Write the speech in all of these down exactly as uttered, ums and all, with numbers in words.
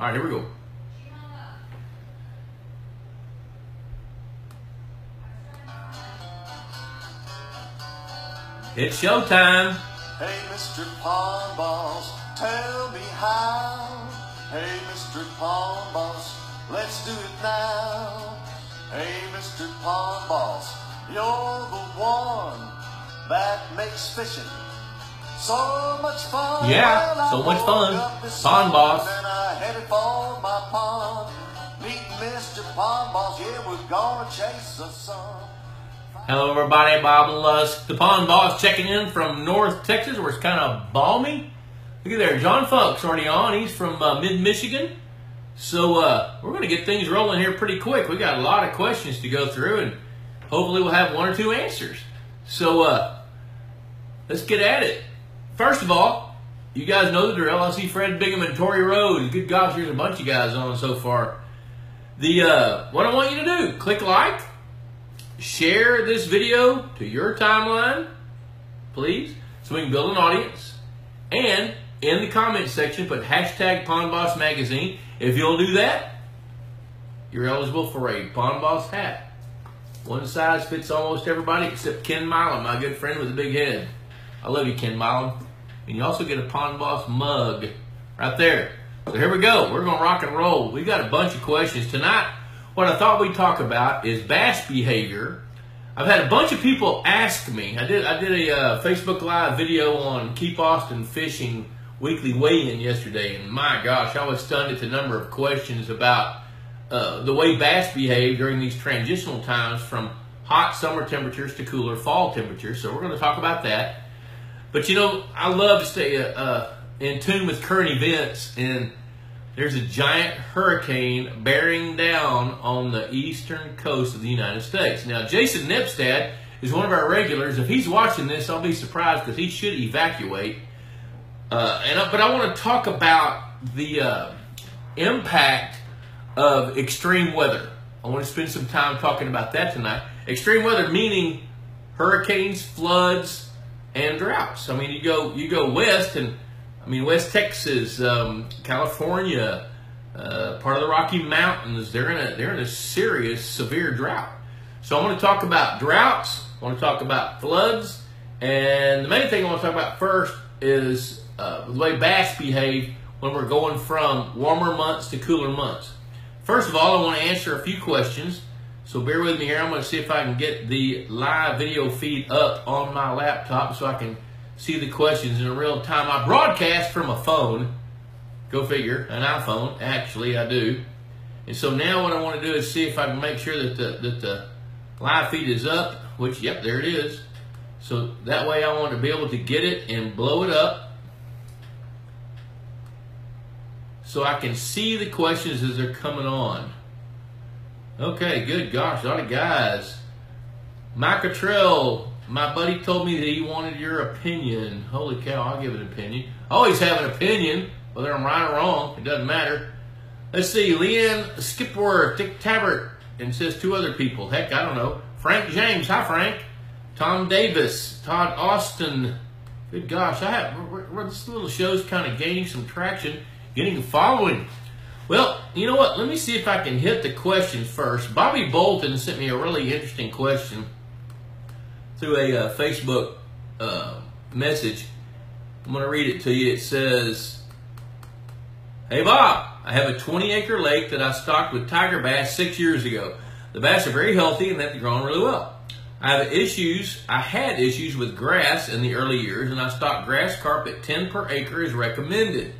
All right, here we go. It's showtime. Hey, Mister Pond Boss, tell me how. Hey, Mister Pond Boss, let's do it now. Hey, Mister Pond Boss, you're the one that makes fishing so much fun. Yeah, well, so much fun. Pond Boss. And I headed for my pond. Meet Mister Pond Boss, yeah, we're gonna chase the sun. Hello everybody, Bob Lusk, the Pond Boss, checking in from North Texas, where it's kind of balmy. Look at there, John Funk's already on. He's from uh, mid-Michigan. So uh, we're going to get things rolling here pretty quick. We got a lot of questions to go through, and hopefully we'll have one or two answers. So uh, let's get at it. First of all, you guys know the drill. I see Fred Bingham and Tory Rhodes. Good gosh, there's a bunch of guys on so far. The uh, what I want you to do, click like. Share this video to your timeline, please, so we can build an audience. And in the comment section, put hashtag Pond Boss Magazine. If you'll do that, you're eligible for a Pond Boss hat. One size fits almost everybody except Ken Milam, my good friend with a big head. I love you, Ken Milam. And you also get a Pond Boss mug right there. So here we go. We're going to rock and roll. We've got a bunch of questions tonight. What I thought we'd talk about is bass behavior. I've had a bunch of people ask me. I did I did a uh, Facebook Live video on Keep Austin Fishing weekly weigh-in yesterday, and my gosh, I was stunned at the number of questions about uh, the way bass behave during these transitional times from hot summer temperatures to cooler fall temperatures, so we're going to talk about that. But you know, I love to stay uh, uh, in tune with current events, and there's a giant hurricane bearing down on the eastern coast of the United States. Now, Jason Nipstead is one of our regulars. If he's watching this, I'll be surprised because he should evacuate. Uh, and I, But I want to talk about the uh, impact of extreme weather. I want to spend some time talking about that tonight. Extreme weather meaning hurricanes, floods, and droughts. I mean, you go, you go west and... I mean, West Texas, um, California, uh, part of the Rocky Mountains, they're in a, they're in a serious, severe drought. So I want to talk about droughts, I want to talk about floods, and the main thing I want to talk about first is uh, the way bass behave when we're going from warmer months to cooler months. First of all, I want to answer a few questions, so bear with me here. I'm going to see if I can get the live video feed up on my laptop so I can see the questions in real time. I broadcast from a phone. Go figure, an iPhone. Actually, I do. And so now what I want to do is see if I can make sure that the, that the live feed is up, which, yep, there it is. So that way I want to be able to get it and blow it up so I can see the questions as they're coming on. Okay, good gosh, a lot of guys. Mike Cottrell. My buddy told me that he wanted your opinion. Holy cow, I'll give an opinion. I always have an opinion, whether I'm right or wrong. It doesn't matter. Let's see. Leanne Skipper, Dick Tabert, and says two other people. Heck, I don't know. Frank James. Hi, Frank. Tom Davis. Todd Austin. Good gosh. I have, we're, we're, this little show's kind of gaining some traction, getting a following. Well, you know what? Let me see if I can hit the questions first. Bobby Bolton sent me a really interesting question through a uh, Facebook uh, message. I'm going to read it to you. It says, "Hey Bob, I have a twenty acre lake that I stocked with tiger bass six years ago. The bass are very healthy and they've grown really well. I have issues, I had issues with grass in the early years, and I stocked grass carp at ten per acre as recommended.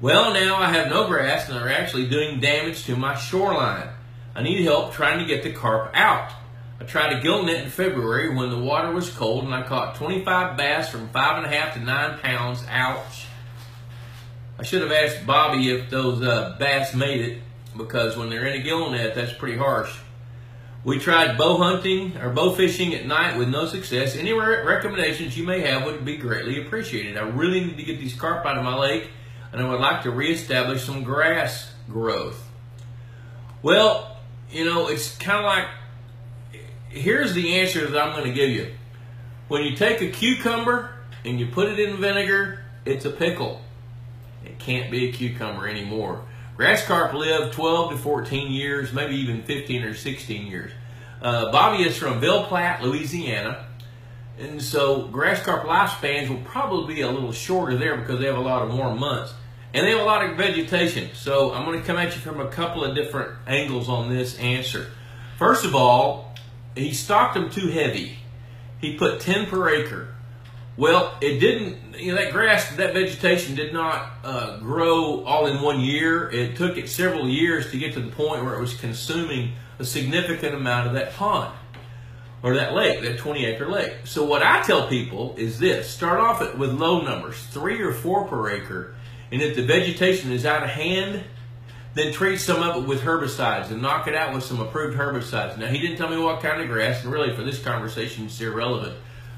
Well, now I have no grass and they're actually doing damage to my shoreline. I need help trying to get the carp out. I tried a gill net in February when the water was cold, and I caught twenty-five bass from five and a half to nine pounds. Ouch. I should have asked Bobby if those uh, bass made it, because when they're in a gill net, that's pretty harsh. We tried bow hunting or bow fishing at night with no success. Any recommendations you may have would be greatly appreciated. I really need to get these carp out of my lake, and I would like to reestablish some grass growth." Well, you know, it's kind of like, here's the answer that I'm going to give you. When you take a cucumber and you put it in vinegar, it's a pickle. It can't be a cucumber anymore. Grass carp live twelve to fourteen years, maybe even fifteen or sixteen years. Uh, Bobby is from Ville Platte, Louisiana, and so grass carp lifespans will probably be a little shorter there because they have a lot of warm months. And they have a lot of vegetation, so I'm going to come at you from a couple of different angles on this answer. First of all, he stocked them too heavy. He put ten per acre. Well, it didn't, you know, that grass, that vegetation did not uh, grow all in one year. It took it several years to get to the point where it was consuming a significant amount of that pond or that lake, that twenty acre lake. So what I tell people is this: start off with low numbers, three or four per acre, and if the vegetation is out of hand, then treat some of it with herbicides and knock it out with some approved herbicides. Now, he didn't tell me what kind of grass, and really for this conversation it's irrelevant.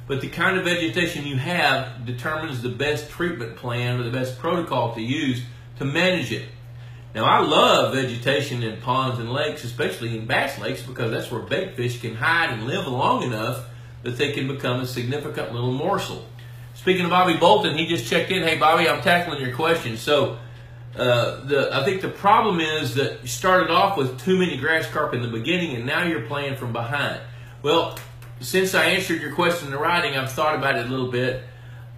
But the kind of vegetation you have determines the best treatment plan or the best protocol to use to manage it. Now, I love vegetation in ponds and lakes, especially in bass lakes, because that's where bait fish can hide and live long enough that they can become a significant little morsel. Speaking of Bobby Bolton, he just checked in. Hey, Bobby, I'm tackling your question. So uh, the, I think the problem is that you started off with too many grass carp in the beginning, and now you're playing from behind. Well, since I answered your question in writing, I've thought about it a little bit.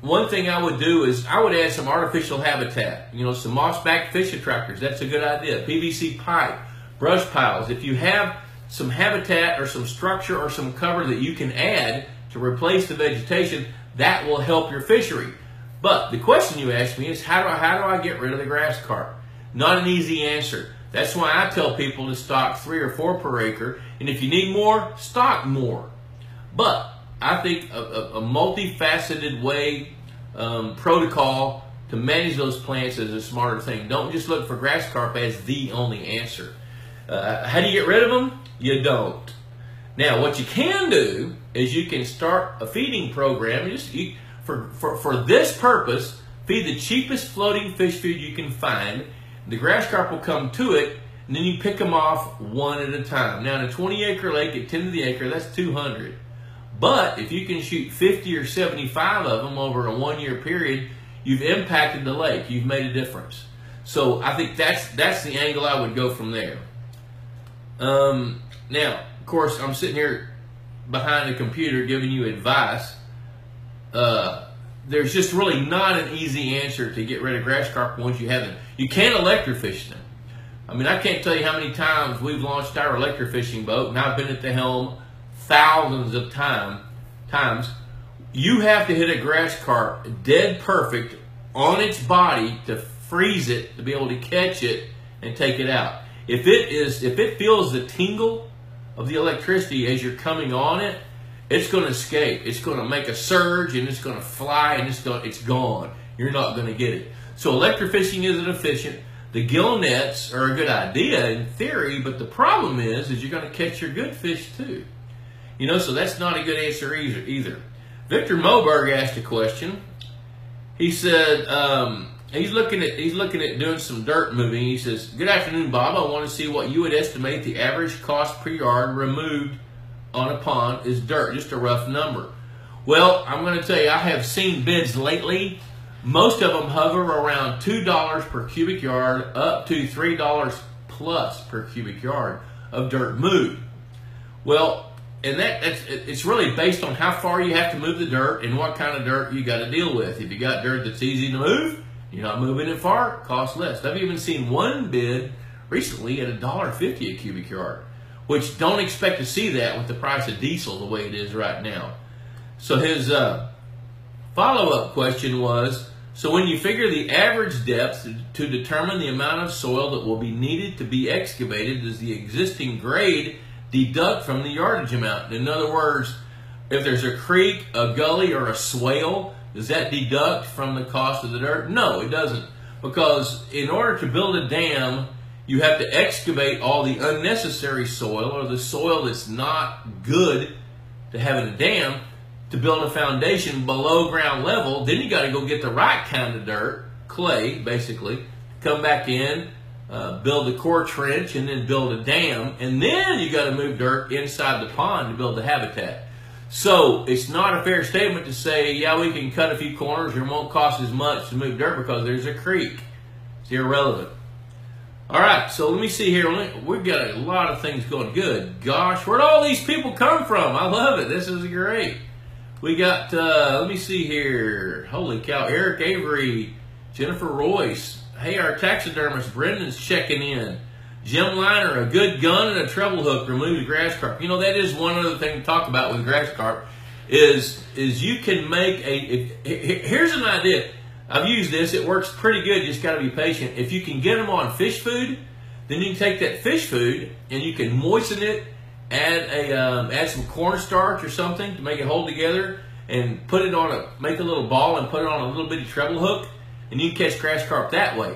One thing I would do is I would add some artificial habitat, you know, some moss-backed fish attractors. That's a good idea. P V C pipe, brush piles. If you have some habitat or some structure or some cover that you can add to replace the vegetation, that will help your fishery. But the question you asked me is, how do I, how do I get rid of the grass carp? Not an easy answer. That's why I tell people to stock three or four per acre, and if you need more, stock more. But I think a, a, a multifaceted way, um, protocol to manage those plants is a smarter thing. Don't just look for grass carp as the only answer. Uh, how do you get rid of them? You don't. Now, what you can do is you can start a feeding program. You just, you, for, for, for this purpose, feed the cheapest floating fish food you can find. The grass carp will come to it, and then you pick them off one at a time. Now, in a twenty acre lake at ten to the acre, that's two hundred. But if you can shoot fifty or seventy-five of them over a one-year period, you've impacted the lake. You've made a difference. So I think that's that's the angle I would go from there. Um, now, of course, I'm sitting here behind the computer giving you advice. Uh, there's just really not an easy answer to get rid of grass carp once you have them. You can't electrofish them. I mean, I can't tell you how many times we've launched our electrofishing boat, and I've been at the helm thousands of time, times. You have to hit a grass carp dead perfect on its body to freeze it, to be able to catch it and take it out. If it is, if it feels the tingle of the electricity as you're coming on it, it's going to escape. It's going to make a surge, and it's going to fly, and it's going, it's gone. You're not going to get it. So electrofishing isn't efficient. The gill nets are a good idea in theory, but the problem is, is you're going to catch your good fish too. You know, so that's not a good answer either. either. Victor Moberg asked a question. He said um, he's looking at he's looking at doing some dirt moving. He says, "Good afternoon, Bob. I want to see what you would estimate the average cost per yard removed on a pond is dirt, just a rough number." Well, I'm going to tell you, I have seen bids lately. Most of them hover around two dollars per cubic yard, up to three dollars plus per cubic yard of dirt moved. Well. And that, that's, it's really based on how far you have to move the dirt and what kind of dirt you got to deal with. If you got dirt that's easy to move, you're not moving it far, costs less. I've even seen one bid recently at a dollar fifty a cubic yard, which don't expect to see that with the price of diesel the way it is right now. So his uh, follow-up question was, so when you figure the average depth to determine the amount of soil that will be needed to be excavated, does the existing grade deduct from the yardage amount? In other words, if there's a creek, a gully, or a swale, does that deduct from the cost of the dirt? No, it doesn't. Because in order to build a dam, you have to excavate all the unnecessary soil or the soil that's not good to have in a dam to build a foundation below ground level. Then you got to go get the right kind of dirt, clay, basically, come back in, Uh, build a core trench, and then build a dam, and then you got to move dirt inside the pond to build the habitat. So it's not a fair statement to say, yeah, we can cut a few corners, it won't cost as much to move dirt because there's a creek. It's irrelevant. All right, so let me see here. We've got a lot of things going good. Gosh, where'd all these people come from? I love it. This is great. We got, uh, let me see here. Holy cow, Eric Avery, Jennifer Royce. Hey, our taxidermist, Brendan's checking in. Jim Leiner, a good gun and a treble hook removes grass carp. You know, that is one other thing to talk about with grass carp is, is you can make a, if, here's an idea. I've used this. It works pretty good. You just got to be patient. If you can get them on fish food, then you can take that fish food and you can moisten it, add a um, add some cornstarch or something to make it hold together, and put it on a make a little ball and put it on a little bitty treble hook, and you can catch grass carp that way.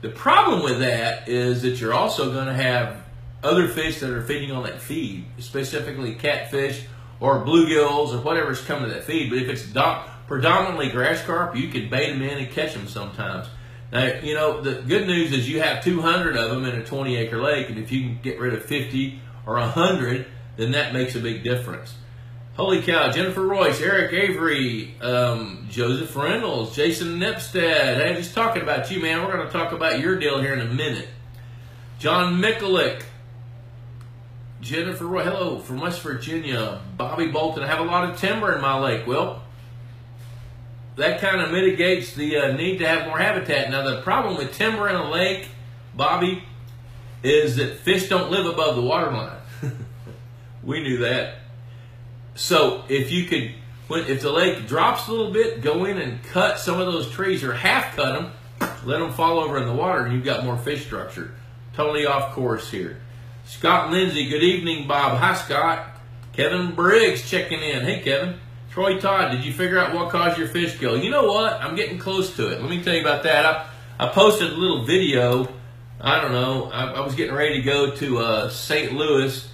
The problem with that is that you're also going to have other fish that are feeding on that feed, specifically catfish or bluegills or whatever's coming to that feed. But if it's docked, predominantly grass carp, you can bait them in and catch them sometimes. Now, you know, the good news is you have two hundred of them in a twenty acre lake, and if you can get rid of fifty or one hundred, then that makes a big difference. Holy cow, Jennifer Royce, Eric Avery, um, Joseph Reynolds, Jason Nipstead. Hey, just talking about you, man. We're going to talk about your deal here in a minute. John Mikulik, Jennifer Royce, hello, from West Virginia. Bobby Bolton, I have a lot of timber in my lake. Well, that kind of mitigates the uh, need to have more habitat. Now, the problem with timber in a lake, Bobby, is that fish don't live above the waterline. We knew that. So if you could, when, if the lake drops a little bit, go in and cut some of those trees or half cut them, let them fall over in the water, and you've got more fish structure. Totally off course here. Scott Lindsay, good evening, Bob. Hi, Scott. Kevin Briggs checking in. Hey, Kevin. Troy Todd, did you figure out what caused your fish kill? You know what? I'm getting close to it. Let me tell you about that. I, I posted a little video. I don't know. I, I was getting ready to go to uh, Saint Louis,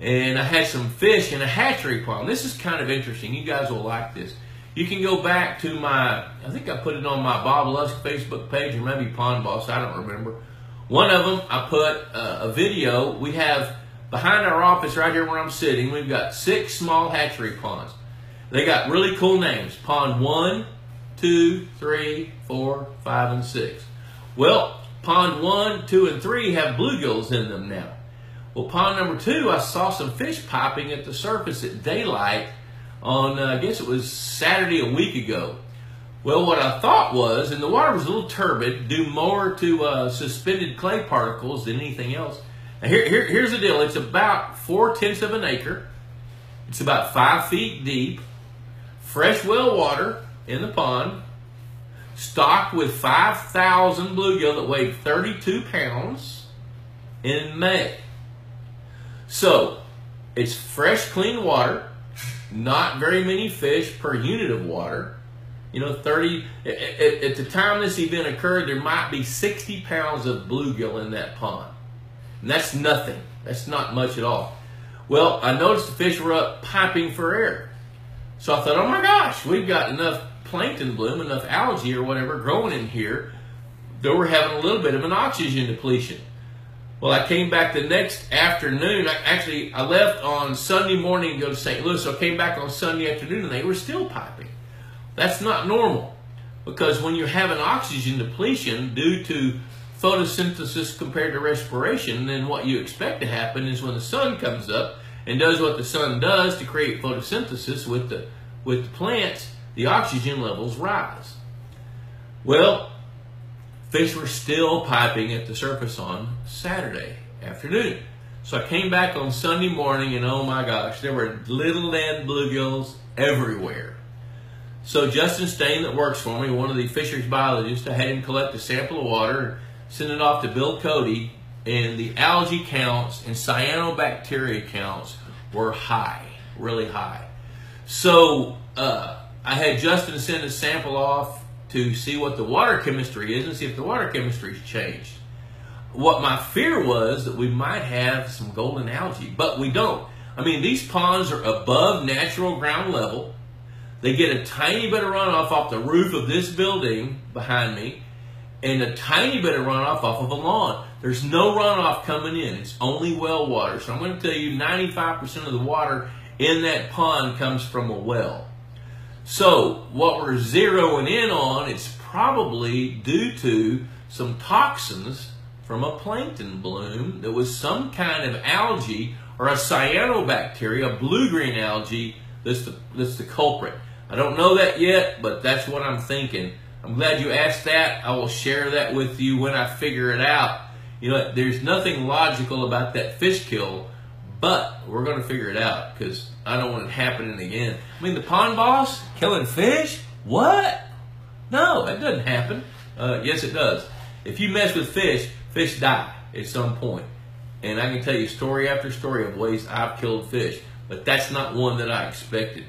and I had some fish in a hatchery pond. This is kind of interesting. You guys will like this. You can go back to my, I think I put it on my Bob Lusk Facebook page, or maybe Pond Boss. I don't remember. One of them, I put uh, a video. We have, behind our office right here where I'm sitting, we've got six small hatchery ponds. They got really cool names. Pond one, two, three, four, five, and six. Well, Pond one, two, and three have bluegills in them now. Well, Pond number two, I saw some fish popping at the surface at daylight on, uh, I guess it was Saturday a week ago. Well, what I thought was, and the water was a little turbid, due more to uh, suspended clay particles than anything else. Now, here, here, here's the deal. It's about four-tenths of an acre. It's about five feet deep. Fresh well water in the pond, stocked with five thousand bluegill that weighed thirty-two pounds in May. So it's fresh, clean water, not very many fish per unit of water. You know, thirty, at, at the time this event occurred, there might be sixty pounds of bluegill in that pond. And that's nothing. That's not much at all. Well, I noticed the fish were up piping for air. So I thought, oh my gosh, we've got enough plankton bloom, enough algae or whatever growing in here, though we're having a little bit of an oxygen depletion. Well, I came back the next afternoon. I, actually, I left on Sunday morning to go to Saint Louis, so I came back on Sunday afternoon, and they were still piping. That's not normal, because when you have an oxygen depletion due to photosynthesis compared to respiration, then what you expect to happen is when the sun comes up, and does what the sun does to create photosynthesis with the with the plants, the oxygen levels rise. Well, fish were still piping at the surface on Saturday afternoon. So I came back on Sunday morning, and oh my gosh, there were little land bluegills everywhere. So Justin Stain, that works for me, one of the fisheries biologists, I had him collect a sample of water and send it off to Bill Cody, and the algae counts and cyanobacteria counts were high, really high. So uh, I had Justin send a sample off to see what the water chemistry is and see if the water chemistry's changed. What my fear was that we might have some golden algae, but we don't. I mean, these ponds are above natural ground level. They get a tiny bit of runoff off the roof of this building behind me, and a tiny bit of runoff off of a lawn. There's no runoff coming in. It's only well water. So I'm going to tell you ninety-five percent of the water in that pond comes from a well. So what we're zeroing in on, it's probably due to some toxins from a plankton bloom that was some kind of algae or a cyanobacteria, a blue-green algae, that's the, that's the culprit. I don't know that yet, but that's what I'm thinking. I'm glad you asked that. I will share that with you when I figure it out. You know, there's nothing logical about that fish kill, but we're going to figure it out because I don't want it happening again. I mean, the Pond Boss killing fish? What? No, that doesn't happen. Uh, yes, it does. If you mess with fish, fish die at some point. And I can tell you story after story of ways I've killed fish, but that's not one that I expected.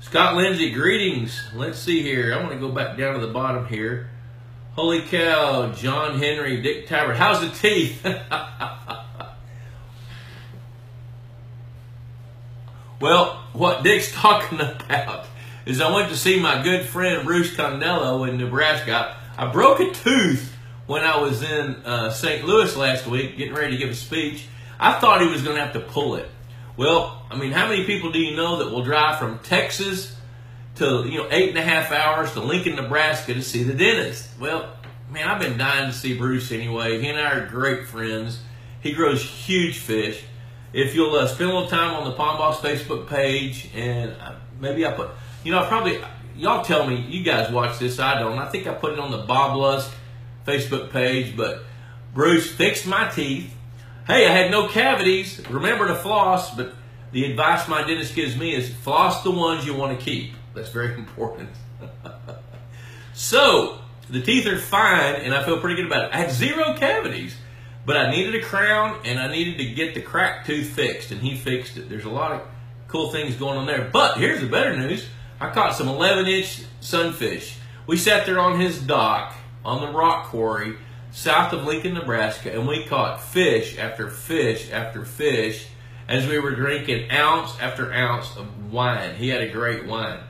Scott Lindsay, greetings. Let's see here. I want to go back down to the bottom here. Holy cow, John Henry, Dick Tabert. How's the teeth? Well, what Dick's talking about is I went to see my good friend Bruce Condello in Nebraska. I, I broke a tooth when I was in uh, Saint Louis last week getting ready to give a speech. I thought he was going to have to pull it. Well, I mean, how many people do you know that will drive from Texas to, you know, eight and a half hours to Lincoln, Nebraska to see the dentist? Well, man, I've been dying to see Bruce anyway. He and I are great friends. He grows huge fish. If you'll uh, spend a little time on the Pond Boss Facebook page, and I, maybe I put, you know, I probably, y'all tell me, you guys watch this, I don't. I think I put it on the Bob Lusk Facebook page, but Bruce fixed my teeth. Hey, I had no cavities. Remember to floss, but the advice my dentist gives me is floss the ones you want to keep. That's very important. So, the teeth are fine, and I feel pretty good about it. I had zero cavities, but I needed a crown, and I needed to get the cracked tooth fixed, and he fixed it. There's a lot of cool things going on there. But here's the better news. I caught some eleven inch sunfish. We sat there on his dock on the rock quarry south of Lincoln, Nebraska, and we caught fish after fish after fish as we were drinking ounce after ounce of wine. He had a great wine.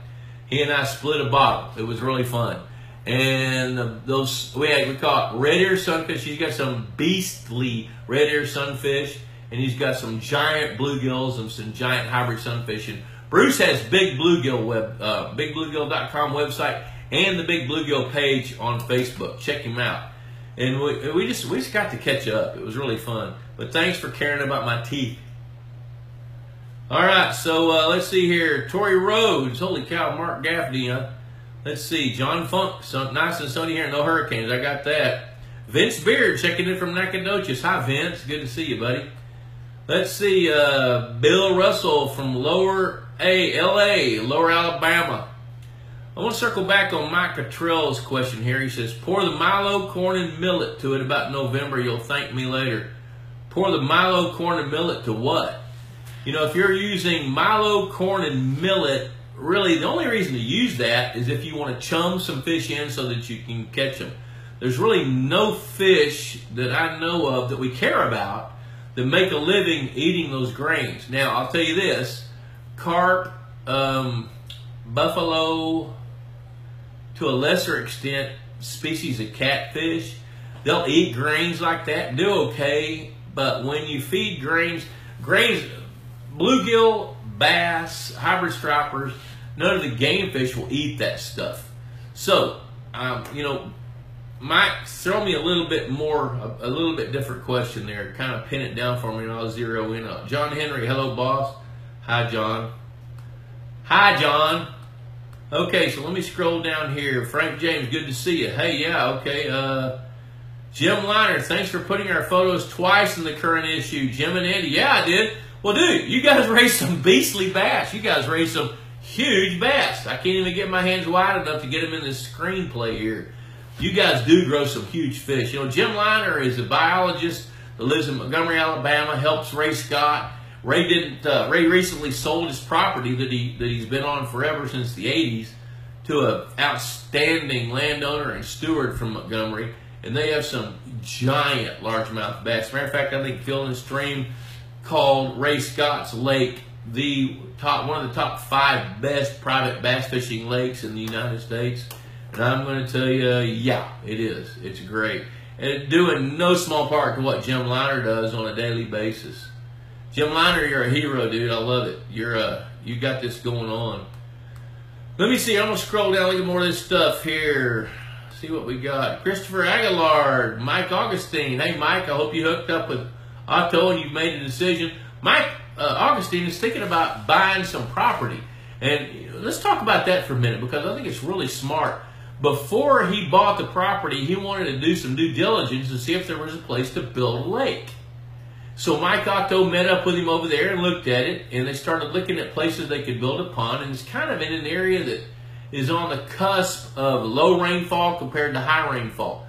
He and I split a bottle. It was really fun. And those we had we caught red-eared sunfish. He's got some beastly red-eared sunfish, and he's got some giant bluegills and some giant hybrid sunfish. And Bruce has big bluegill web, uh, big bluegill dot com website and the Big Bluegill page on Facebook. Check him out. And we, we just we just got to catch up. It was really fun. But thanks for caring about my teeth. All right, so uh, let's see here. Tory Rhodes, holy cow, Mark Gaffney. Huh? Let's see, John Funk, sun, nice and sunny here, no hurricanes. I got that. Vince Beard checking in from Nacogdoches. Hi, Vince. Good to see you, buddy. Let's see, uh, Bill Russell from Lower A, L A, Lower Alabama. I want to circle back on Mike Cottrell's question here. He says, pour the milo, corn, and millet to it about November. You'll thank me later. Pour the milo, corn, and millet to what? You know, if you're using milo, corn, and millet, really the only reason to use that is if you want to chum some fish in so that you can catch them. There's really no fish that I know of that we care about that make a living eating those grains. Now, I'll tell you this. Carp, um, buffalo, to a lesser extent, species of catfish, they'll eat grains like that, do okay, but when you feed grains, grains, bluegill, bass, hybrid stripers, none of the game fish will eat that stuff. So, um, you know, Mike, throw me a little bit more, a, a little bit different question there, kind of pin it down for me and I'll zero in on. John Henry, hello boss. Hi, John. Hi, John. Okay, so let me scroll down here. Frank James, good to see you. Hey, yeah, okay. Uh, Jim Leiner, thanks for putting our photos twice in the current issue. Jim and Andy, yeah, I did. Well, dude, you guys raised some beastly bass. You guys raised some huge bass. I can't even get my hands wide enough to get them in this screenplay here. You guys do grow some huge fish. You know, Jim Leiner is a biologist that lives in Montgomery, Alabama, helps Ray Scott. Ray didn't. Uh, Ray recently sold his property that he that he's been on forever since the eighties to an outstanding landowner and steward from Montgomery, and they have some giant largemouth bass. Matter of fact, I think filling a stream called Ray Scott's Lake, the top one of the top five best private bass fishing lakes in the United States. And I'm going to tell you, yeah, it is. It's great, and doing no small part to what Jim Leiner does on a daily basis. Jim Leiner, you're a hero, dude. I love it. You're uh, you got this going on. Let me see. I'm gonna scroll down, look at more of this stuff here. see what we got. Christopher Aguilar, Mike Augustine. Hey, Mike, I hope you hooked up with Otto and you've made a decision. Mike uh, Augustine is thinking about buying some property. And let's talk about that for a minute, because I think it's really smart. Before he bought the property, he wanted to do some due diligence to see if there was a place to build a lake. So Mike Otto met up with him over there and looked at it, and they started looking at places they could build a pond. And it's kind of in an area that is on the cusp of low rainfall compared to high rainfall.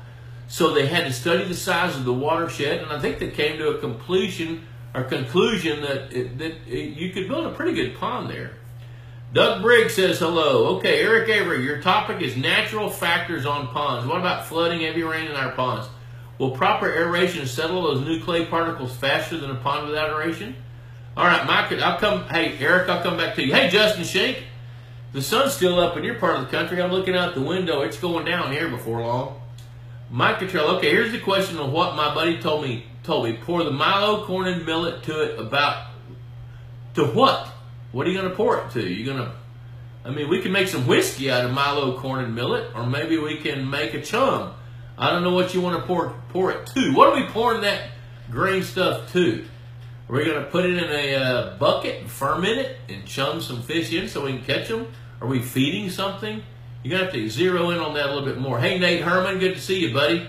So they had to study the size of the watershed, and I think they came to a conclusion, or conclusion that, it, that it, you could build a pretty good pond there. Doug Briggs says hello. Okay, Eric Avery, your topic is natural factors on ponds. What about flooding, heavy rain in our ponds? Will proper aeration settle those new clay particles faster than a pond without aeration? All right, Mike, I'll come, hey, Eric, I'll come back to you. Hey, Justin Schenk, the sun's still up in your part of the country. I'm looking out the window. It's going down here before long. Mike Cottrell, okay, here's the question of what my buddy told me. Told me, pour the milo, corn, and millet to it about, to what? What are you going to pour it to? You're going to, I mean, we can make some whiskey out of milo, corn, and millet, or maybe we can make a chum. I don't know what you want to pour pour it to. What are we pouring that green stuff to? Are we going to put it in a uh, bucket and ferment it and chum some fish in so we can catch them? Are we feeding something? You're going to have to zero in on that a little bit more. Hey, Nate Herman, good to see you, buddy.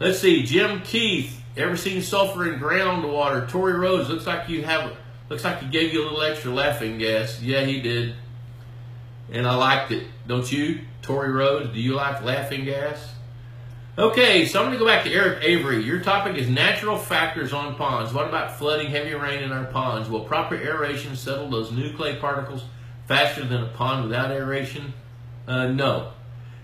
Let's see, Jim Keith, ever seen sulfur in groundwater? Tory Rhodes, looks like you have, looks like he gave you a little extra laughing gas. Yeah, he did. And I liked it. Don't you, Tory Rhodes? Do you like laughing gas? Okay, so I'm going to go back to Eric Avery. Your topic is natural factors on ponds. What about flooding, heavy rain in our ponds? Will proper aeration settle those new clay particles faster than a pond without aeration? Uh, no.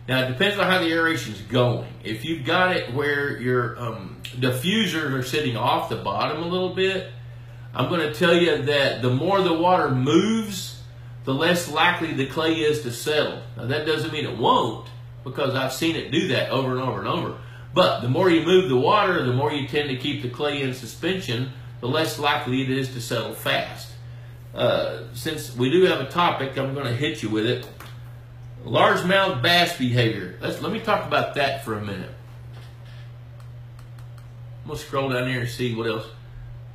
Now, it depends on how the aeration's going. If you've got it where your um, diffusers are sitting off the bottom a little bit, I'm going to tell you that the more the water moves, the less likely the clay is to settle. Now, that doesn't mean it won't, because I've seen it do that over and over and over. But the more you move the water, the more you tend to keep the clay in suspension, the less likely it is to settle fast. Uh, since we do have a topic, I'm going to hit you with it. Largemouth bass behavior. Let's, let me talk about that for a minute. I'm going to scroll down here and see what else.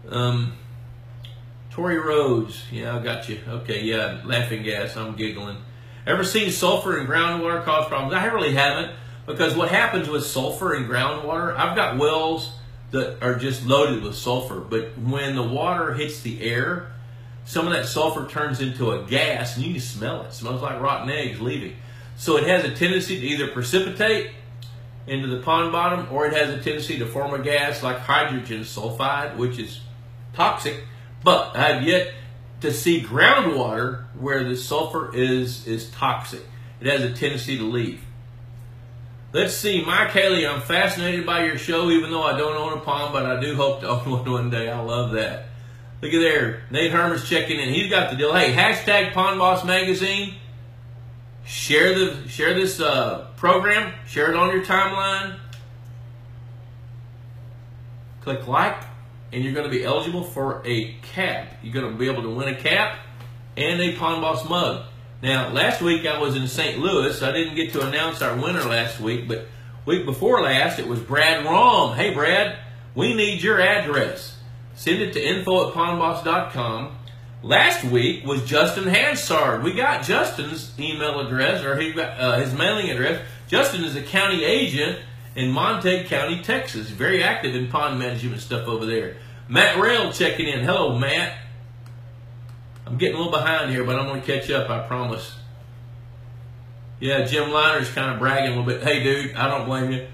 Um, Tory Rhodes. Yeah, I got you. Okay, yeah, laughing gas. I'm giggling. Ever seen sulfur in groundwater cause problems? I really haven't, because what happens with sulfur in groundwater, I've got wells that are just loaded with sulfur, but when the water hits the air, some of that sulfur turns into a gas, and you can smell it. It smells like rotten eggs leaving. So it has a tendency to either precipitate into the pond bottom, or it has a tendency to form a gas like hydrogen sulfide, which is toxic, but I have yet to see groundwater where the sulfur is is toxic. It has a tendency to leave. Let's see, Mike Haley, I'm fascinated by your show, even though I don't own a pond, but I do hope to own one one day. I love that. Look at there, Nate Herman's checking in. He's got the deal. Hey, hashtag Pond Boss Magazine. Share the share this uh, program. Share it on your timeline. Click like, and you're going to be eligible for a cap. You're going to be able to win a cap and a Pond Boss mug. Now, last week I was in Saint Louis. I didn't get to announce our winner last week, but week before last it was Brad Rom. Hey, Brad, we need your address. Send it to info at pond boss dot com. Last week was Justin Hansard. We got Justin's email address, or he got, uh, his mailing address. Justin is a county agent in Montague County, Texas. Very active in pond management stuff over there. Matt Rail checking in. Hello, Matt. I'm getting a little behind here, but I'm going to catch up, I promise. Yeah, Jim Leiner's kind of bragging a little bit. Hey, dude, I don't blame you.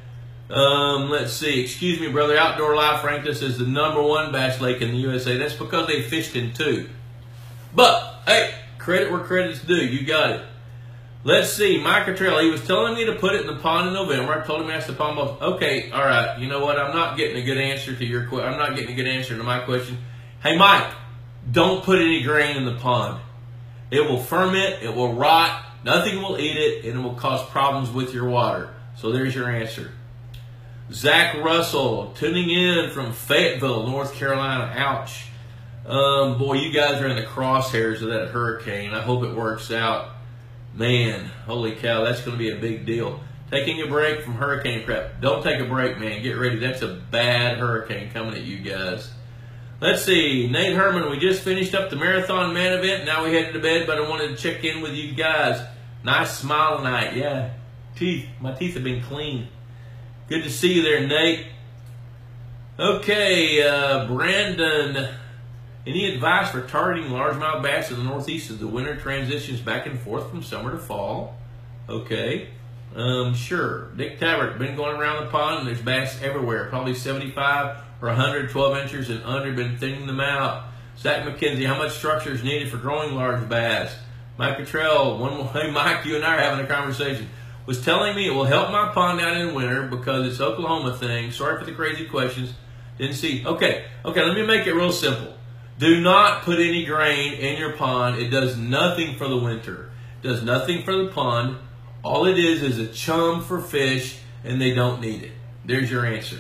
Um, let's see. Excuse me, brother. Outdoor Life ranked us as the number one bass lake in the U S A. That's because they fished in two. But, hey, credit where credit's due. You got it. Let's see. Mike Cottrell, he was telling me to put it in the pond in November. I told him to ask the pond boss. Okay, all right. You know what? I'm not getting a good answer to your question. I'm not getting a good answer to my question. Hey, Mike, don't put any grain in the pond. It will ferment. It will rot. Nothing will eat it, and it will cause problems with your water. So there's your answer. Zach Russell, tuning in from Fayetteville, North Carolina. Ouch. Um, boy, you guys are in the crosshairs of that hurricane. I hope it works out. Man, holy cow, that's going to be a big deal. Taking a break from hurricane prep. Don't take a break, man. Get ready. That's a bad hurricane coming at you guys. Let's see. Nate Herman, we just finished up the Marathon Man event. Now we headed to bed, but I wanted to check in with you guys. Nice smile tonight. Yeah. Teeth. My teeth have been clean. Good to see you there, Nate. Okay, uh, Brandon. Any advice for targeting largemouth bass in the Northeast as the winter transitions back and forth from summer to fall? Okay. Um, sure. Dick Tabert, been going around the pond and there's bass everywhere. Probably seventy-five or one hundred, twelve inches and under, been thinning them out. Zach McKenzie, how much structure is needed for growing large bass? Mike Cottrell, one more. Hey, Mike, you and I are having a conversation. Was telling me it will help my pond out in winter because it's Oklahoma thing. Sorry for the crazy questions. Didn't see. Okay. Okay, let me make it real simple. Do not put any grain in your pond. It does nothing for the winter. It does nothing for the pond. All it is is a chum for fish, and they don't need it. There's your answer.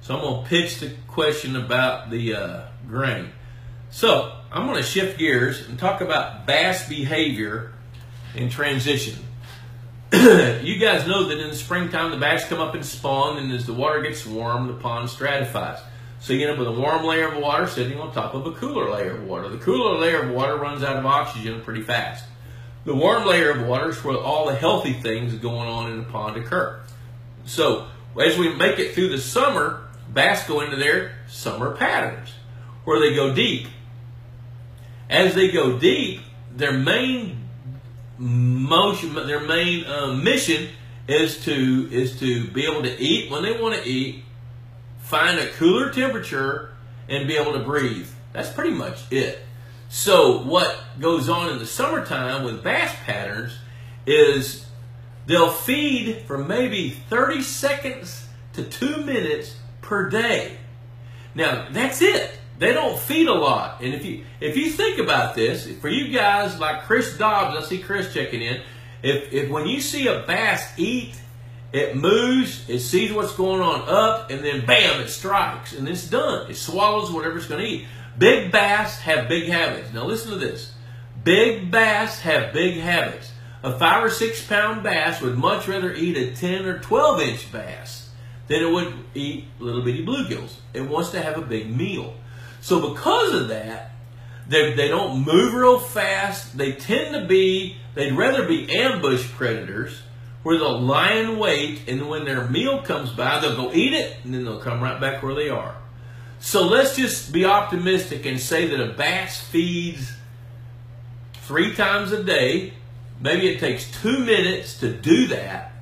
So I'm going to pitch the question about the uh, grain. So I'm going to shift gears and talk about bass behavior in transition. You guys know that in the springtime, the bass come up and spawn, and as the water gets warm, the pond stratifies. So you end up with a warm layer of water sitting on top of a cooler layer of water. The cooler layer of water runs out of oxygen pretty fast. The warm layer of water is where all the healthy things going on in the pond occur. So as we make it through the summer, bass go into their summer patterns where they go deep. As they go deep, their main motion, their main uh, mission is to is to be able to eat when they want to eat, find a cooler temperature, and be able to breathe. That's pretty much it. So what goes on in the summertime with bass patterns is they'll feed for maybe thirty seconds to two minutes per day. Now, that's it. They don't feed a lot. And if you if you think about this, for you guys like Chris Dobbs, I see Chris checking in, if, if when you see a bass eat, it moves, it sees what's going on up, and then bam, it strikes, and it's done. It swallows whatever it's going to eat. Big bass have big habits. Now listen to this. Big bass have big habits. A five or six pound bass would much rather eat a ten or twelve inch bass than it would eat little bitty bluegills. It wants to have a big meal. So because of that, they, they don't move real fast. They tend to be, they'd rather be ambush predators, where they'll lie in wait, and when their meal comes by, they'll go eat it, and then they'll come right back where they are. So let's just be optimistic and say that a bass feeds three times a day. Maybe it takes two minutes to do that.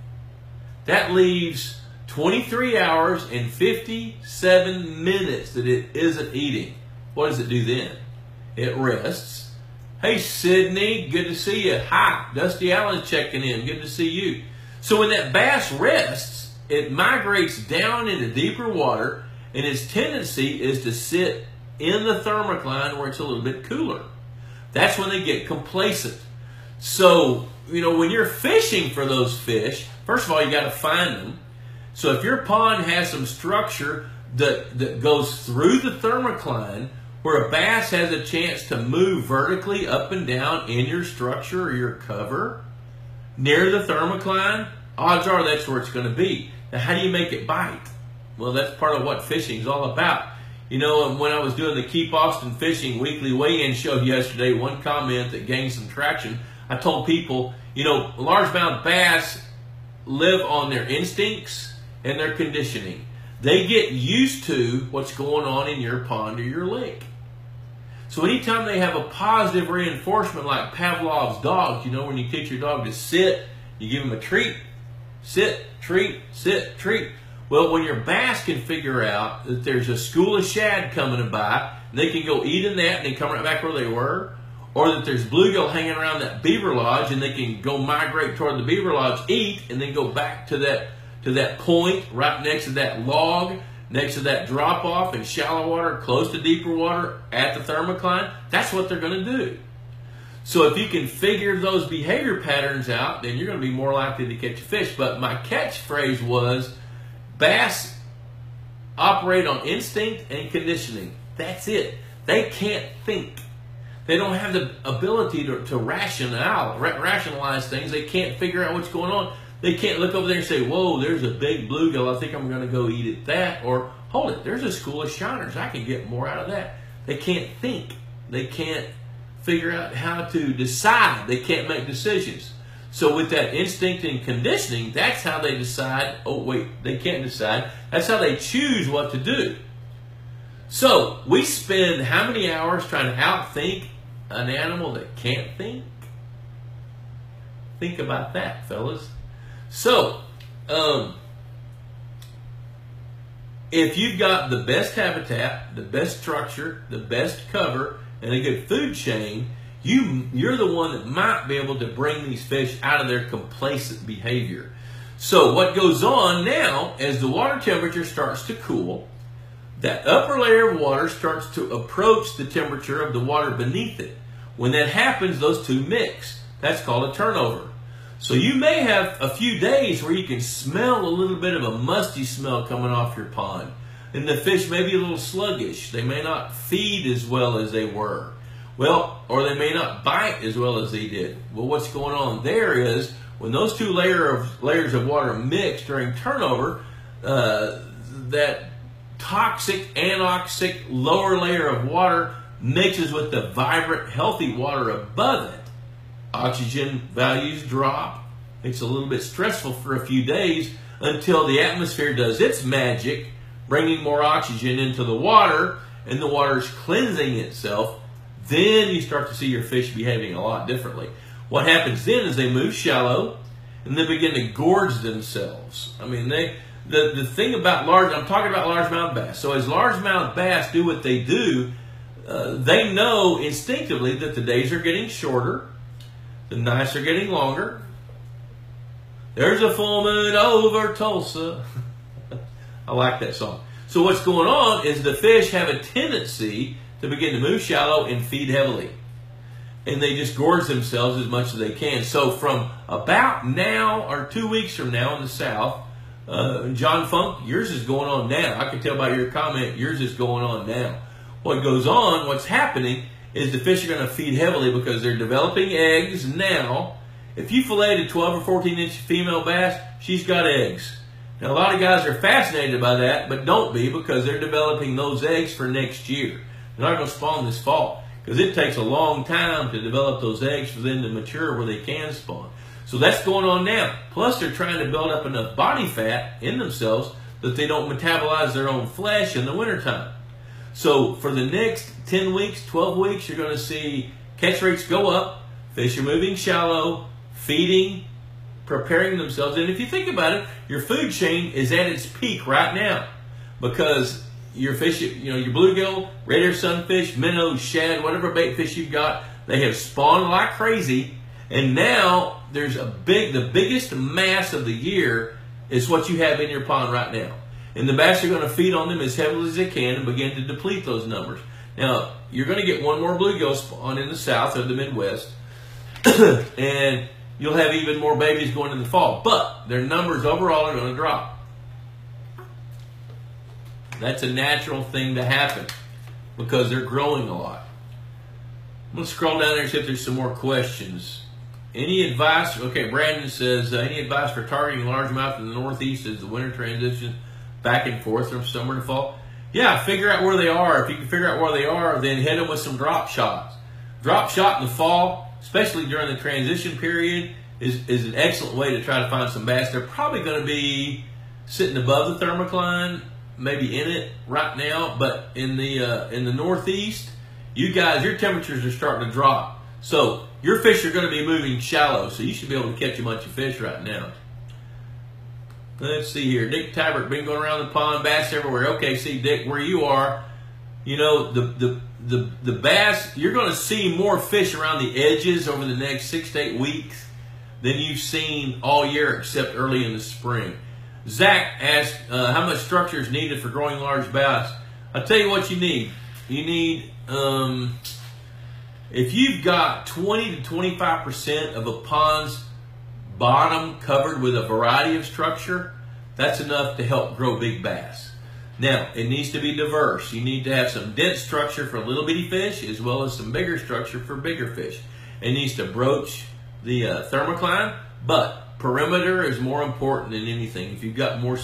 That leaves twenty-three hours and fifty-seven minutes that it isn't eating. What does it do then? It rests. Hey, Sydney, good to see you. Hi, Dusty Allen checking in. Good to see you. So when that bass rests, it migrates down into deeper water, and its tendency is to sit in the thermocline where it's a little bit cooler. That's when they get complacent. So, you know, when you're fishing for those fish, first of all, you got to find them. So if your pond has some structure that, that goes through the thermocline, where a bass has a chance to move vertically up and down in your structure or your cover, near the thermocline, odds are that's where it's going to be. Now, how do you make it bite? Well, that's part of what fishing is all about. You know, when I was doing the Keep Austin Fishing weekly weigh-in show yesterday, one comment that gained some traction, I told people, you know, largemouth bass live on their instincts and their conditioning. They get used to what's going on in your pond or your lake. So anytime they have a positive reinforcement like Pavlov's dogs, you know, when you teach your dog to sit, you give him a treat, sit, treat, sit, treat. Well, when your bass can figure out that there's a school of shad coming by, and they can go eat in that and then come right back where they were, or that there's bluegill hanging around that beaver lodge and they can go migrate toward the beaver lodge, eat, and then go back to that, to that point right next to that log, next to that drop-off in shallow water, close to deeper water, at the thermocline, that's what they're going to do. So if you can figure those behavior patterns out, then you're going to be more likely to catch a fish. But my catchphrase was, bass operate on instinct and conditioning. That's it. They can't think. They don't have the ability to, to rationalize, rationalize things. They can't figure out what's going on. They can't look over there and say, whoa, there's a big bluegill. I think I'm going to go eat at that. Or, hold it, there's a school of shiners. I can get more out of that. They can't think. They can't figure out how to decide. They can't make decisions. So with that instinct and conditioning, that's how they decide. Oh, wait, they can't decide. That's how they choose what to do. So we spend how many hours trying to outthink an animal that can't think? Think about that, fellas. So, um, if you've got the best habitat, the best structure, the best cover, and a good food chain, you, you're the one that might be able to bring these fish out of their complacent behavior. So what goes on now, as the water temperature starts to cool, that upper layer of water starts to approach the temperature of the water beneath it. When that happens, those two mix. That's called a turnover. So you may have a few days where you can smell a little bit of a musty smell coming off your pond. And the fish may be a little sluggish. They may not feed as well as they were. Well, or they may not bite as well as they did. Well, what's going on there is when those two layer of, layers of water mix during turnover, uh, that toxic, anoxic, lower layer of water mixes with the vibrant, healthy water above it. Oxygen values drop. It's a little bit stressful for a few days until the atmosphere does its magic, bringing more oxygen into the water, and the water's cleansing itself. Then you start to see your fish behaving a lot differently. What happens then is they move shallow, and they begin to gorge themselves. I mean, they the, the thing about large, I'm talking about largemouth bass. So as largemouth bass do what they do, uh, they know instinctively that the days are getting shorter. The nights are getting longer. There's a full moon over Tulsa. I like that song. So what's going on is the fish have a tendency to begin to move shallow and feed heavily. And they just gorge themselves as much as they can. So from about now or two weeks from now in the south, uh, John Funk, yours is going on now. I can tell by your comment, yours is going on now. What goes on, what's happening, is the fish are going to feed heavily because they're developing eggs now. If you fillet a twelve or fourteen inch female bass, she's got eggs. Now, a lot of guys are fascinated by that, but don't be, because they're developing those eggs for next year. They're not going to spawn this fall because it takes a long time to develop those eggs for them to mature where they can spawn. So that's going on now. Plus, they're trying to build up enough body fat in themselves that they don't metabolize their own flesh in the wintertime. So for the next ten weeks, twelve weeks, you're going to see catch rates go up, fish are moving shallow, feeding, preparing themselves. And if you think about it, your food chain is at its peak right now because your fish, you know, your bluegill, red ear sunfish, minnows, shad, whatever bait fish you've got, they have spawned like crazy. And now there's a big, the biggest mass of the year is what you have in your pond right now. And the bass are going to feed on them as heavily as they can and begin to deplete those numbers. Now, you're going to get one more bluegill spawn in the south or the Midwest, and you'll have even more babies going in the fall. But their numbers overall are going to drop. That's a natural thing to happen because they're growing a lot. I'm going to scroll down there and see if there's some more questions. Any advice? Okay, Brandon says, uh, any advice for targeting largemouth in the Northeast as the winter transition back and forth from summer to fall? Yeah, figure out where they are. If you can figure out where they are, then hit them with some drop shots. Drop shot in the fall, especially during the transition period, is, is an excellent way to try to find some bass. They're probably going to be sitting above the thermocline, maybe in it right now, but in the, uh, in the Northeast, you guys, your temperatures are starting to drop. So your fish are going to be moving shallow, so you should be able to catch a bunch of fish right now. Let's see here. Dick Tabert, been going around the pond, bass everywhere. Okay, see, Dick, where you are, you know, the the the, the bass, you're going to see more fish around the edges over the next six to eight weeks than you've seen all year except early in the spring. Zach asked uh, how much structure is needed for growing large bass. I'll tell you what you need. You need, um, if you've got twenty to twenty-five percent of a pond's bottom covered with a variety of structure, that's enough to help grow big bass. Now, it needs to be diverse. You need to have some dense structure for little bitty fish as well as some bigger structure for bigger fish. It needs to broach the uh, thermocline, but perimeter is more important than anything. If you've got more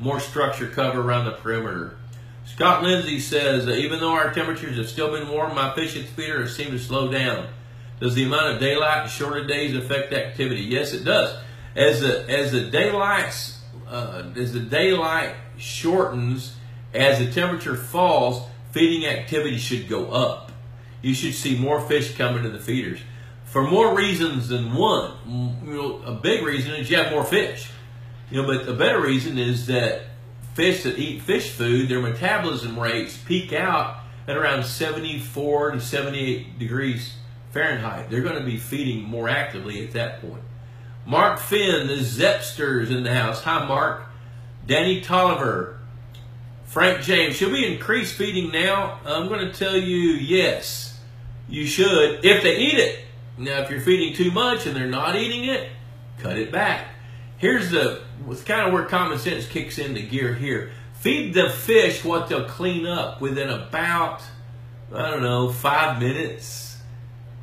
more structure cover around the perimeter. Scott Lindsay says, even though our temperatures have still been warm, my fishing speeder has seemed to slow down. Does the amount of daylight and shorter days affect activity? Yes, it does. As the as the daylight's uh, as the daylight shortens, as the temperature falls, feeding activity should go up. You should see more fish coming to the feeders for more reasons than one. You know, a big reason is you have more fish. You know, but a better reason is that fish that eat fish food, their metabolism rates peak out at around seventy-four to seventy-eight degrees Fahrenheit. They're going to be feeding more actively at that point. Mark Finn, the Zepster's in the house. Hi, Mark. Danny Tolliver. Frank James, should we increase feeding now? I'm going to tell you, yes, you should, if they eat it. Now, if you're feeding too much and they're not eating it, cut it back. Here's the, it's kind of where common sense kicks into gear here. Feed the fish what they'll clean up within about, I don't know, five minutes.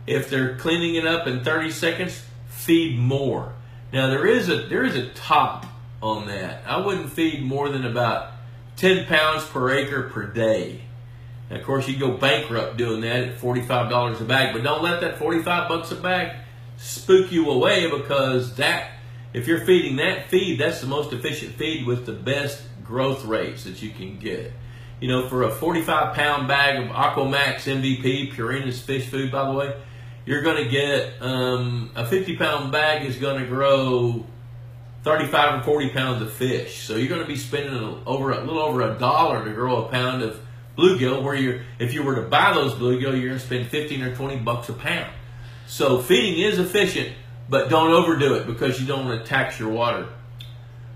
If they're cleaning it up in thirty seconds, feed more. Now, there is a, there is a top on that. I wouldn't feed more than about ten pounds per acre per day. And of course, you go bankrupt doing that at forty-five dollars a bag, but don't let that forty-five bucks a bag spook you away, because that, if you're feeding that feed, that's the most efficient feed with the best growth rates that you can get. You know, for a forty-five pound bag of Aquamax M V P, Purina's fish food, by the way, you're going to get um, a fifty pound bag is going to grow thirty-five and forty pounds of fish. So you're going to be spending over a little over a dollar to grow a pound of bluegill, where you're, if you were to buy those bluegill, you're going to spend fifteen or twenty bucks a pound. So feeding is efficient, but don't overdo it, because you don't want to tax your water.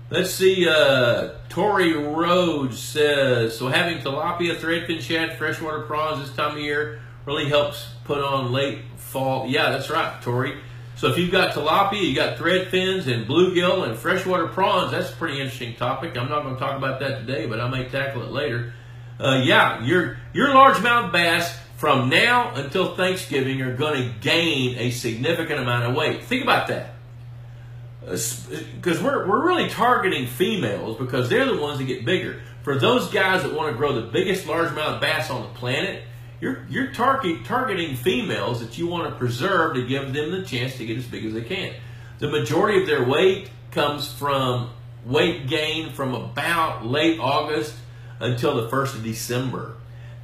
Let's see, uh, Tory Rhodes says, so having tilapia, threadfin shad, freshwater prawns this time of year really helps put on late fall. Yeah, that's right, Tory. So if you've got tilapia, you got thread fins and bluegill and freshwater prawns, that's a pretty interesting topic. I'm not going to talk about that today, but I may tackle it later. Uh, yeah, your, your largemouth bass from now until Thanksgiving are going to gain a significant amount of weight. Think about that. Because we're, we're really targeting females, because they're the ones that get bigger. For those guys that want to grow the biggest largemouth bass on the planet, You're, you're target, targeting females that you want to preserve to give them the chance to get as big as they can. The majority of their weight comes from weight gain from about late August until the first of December.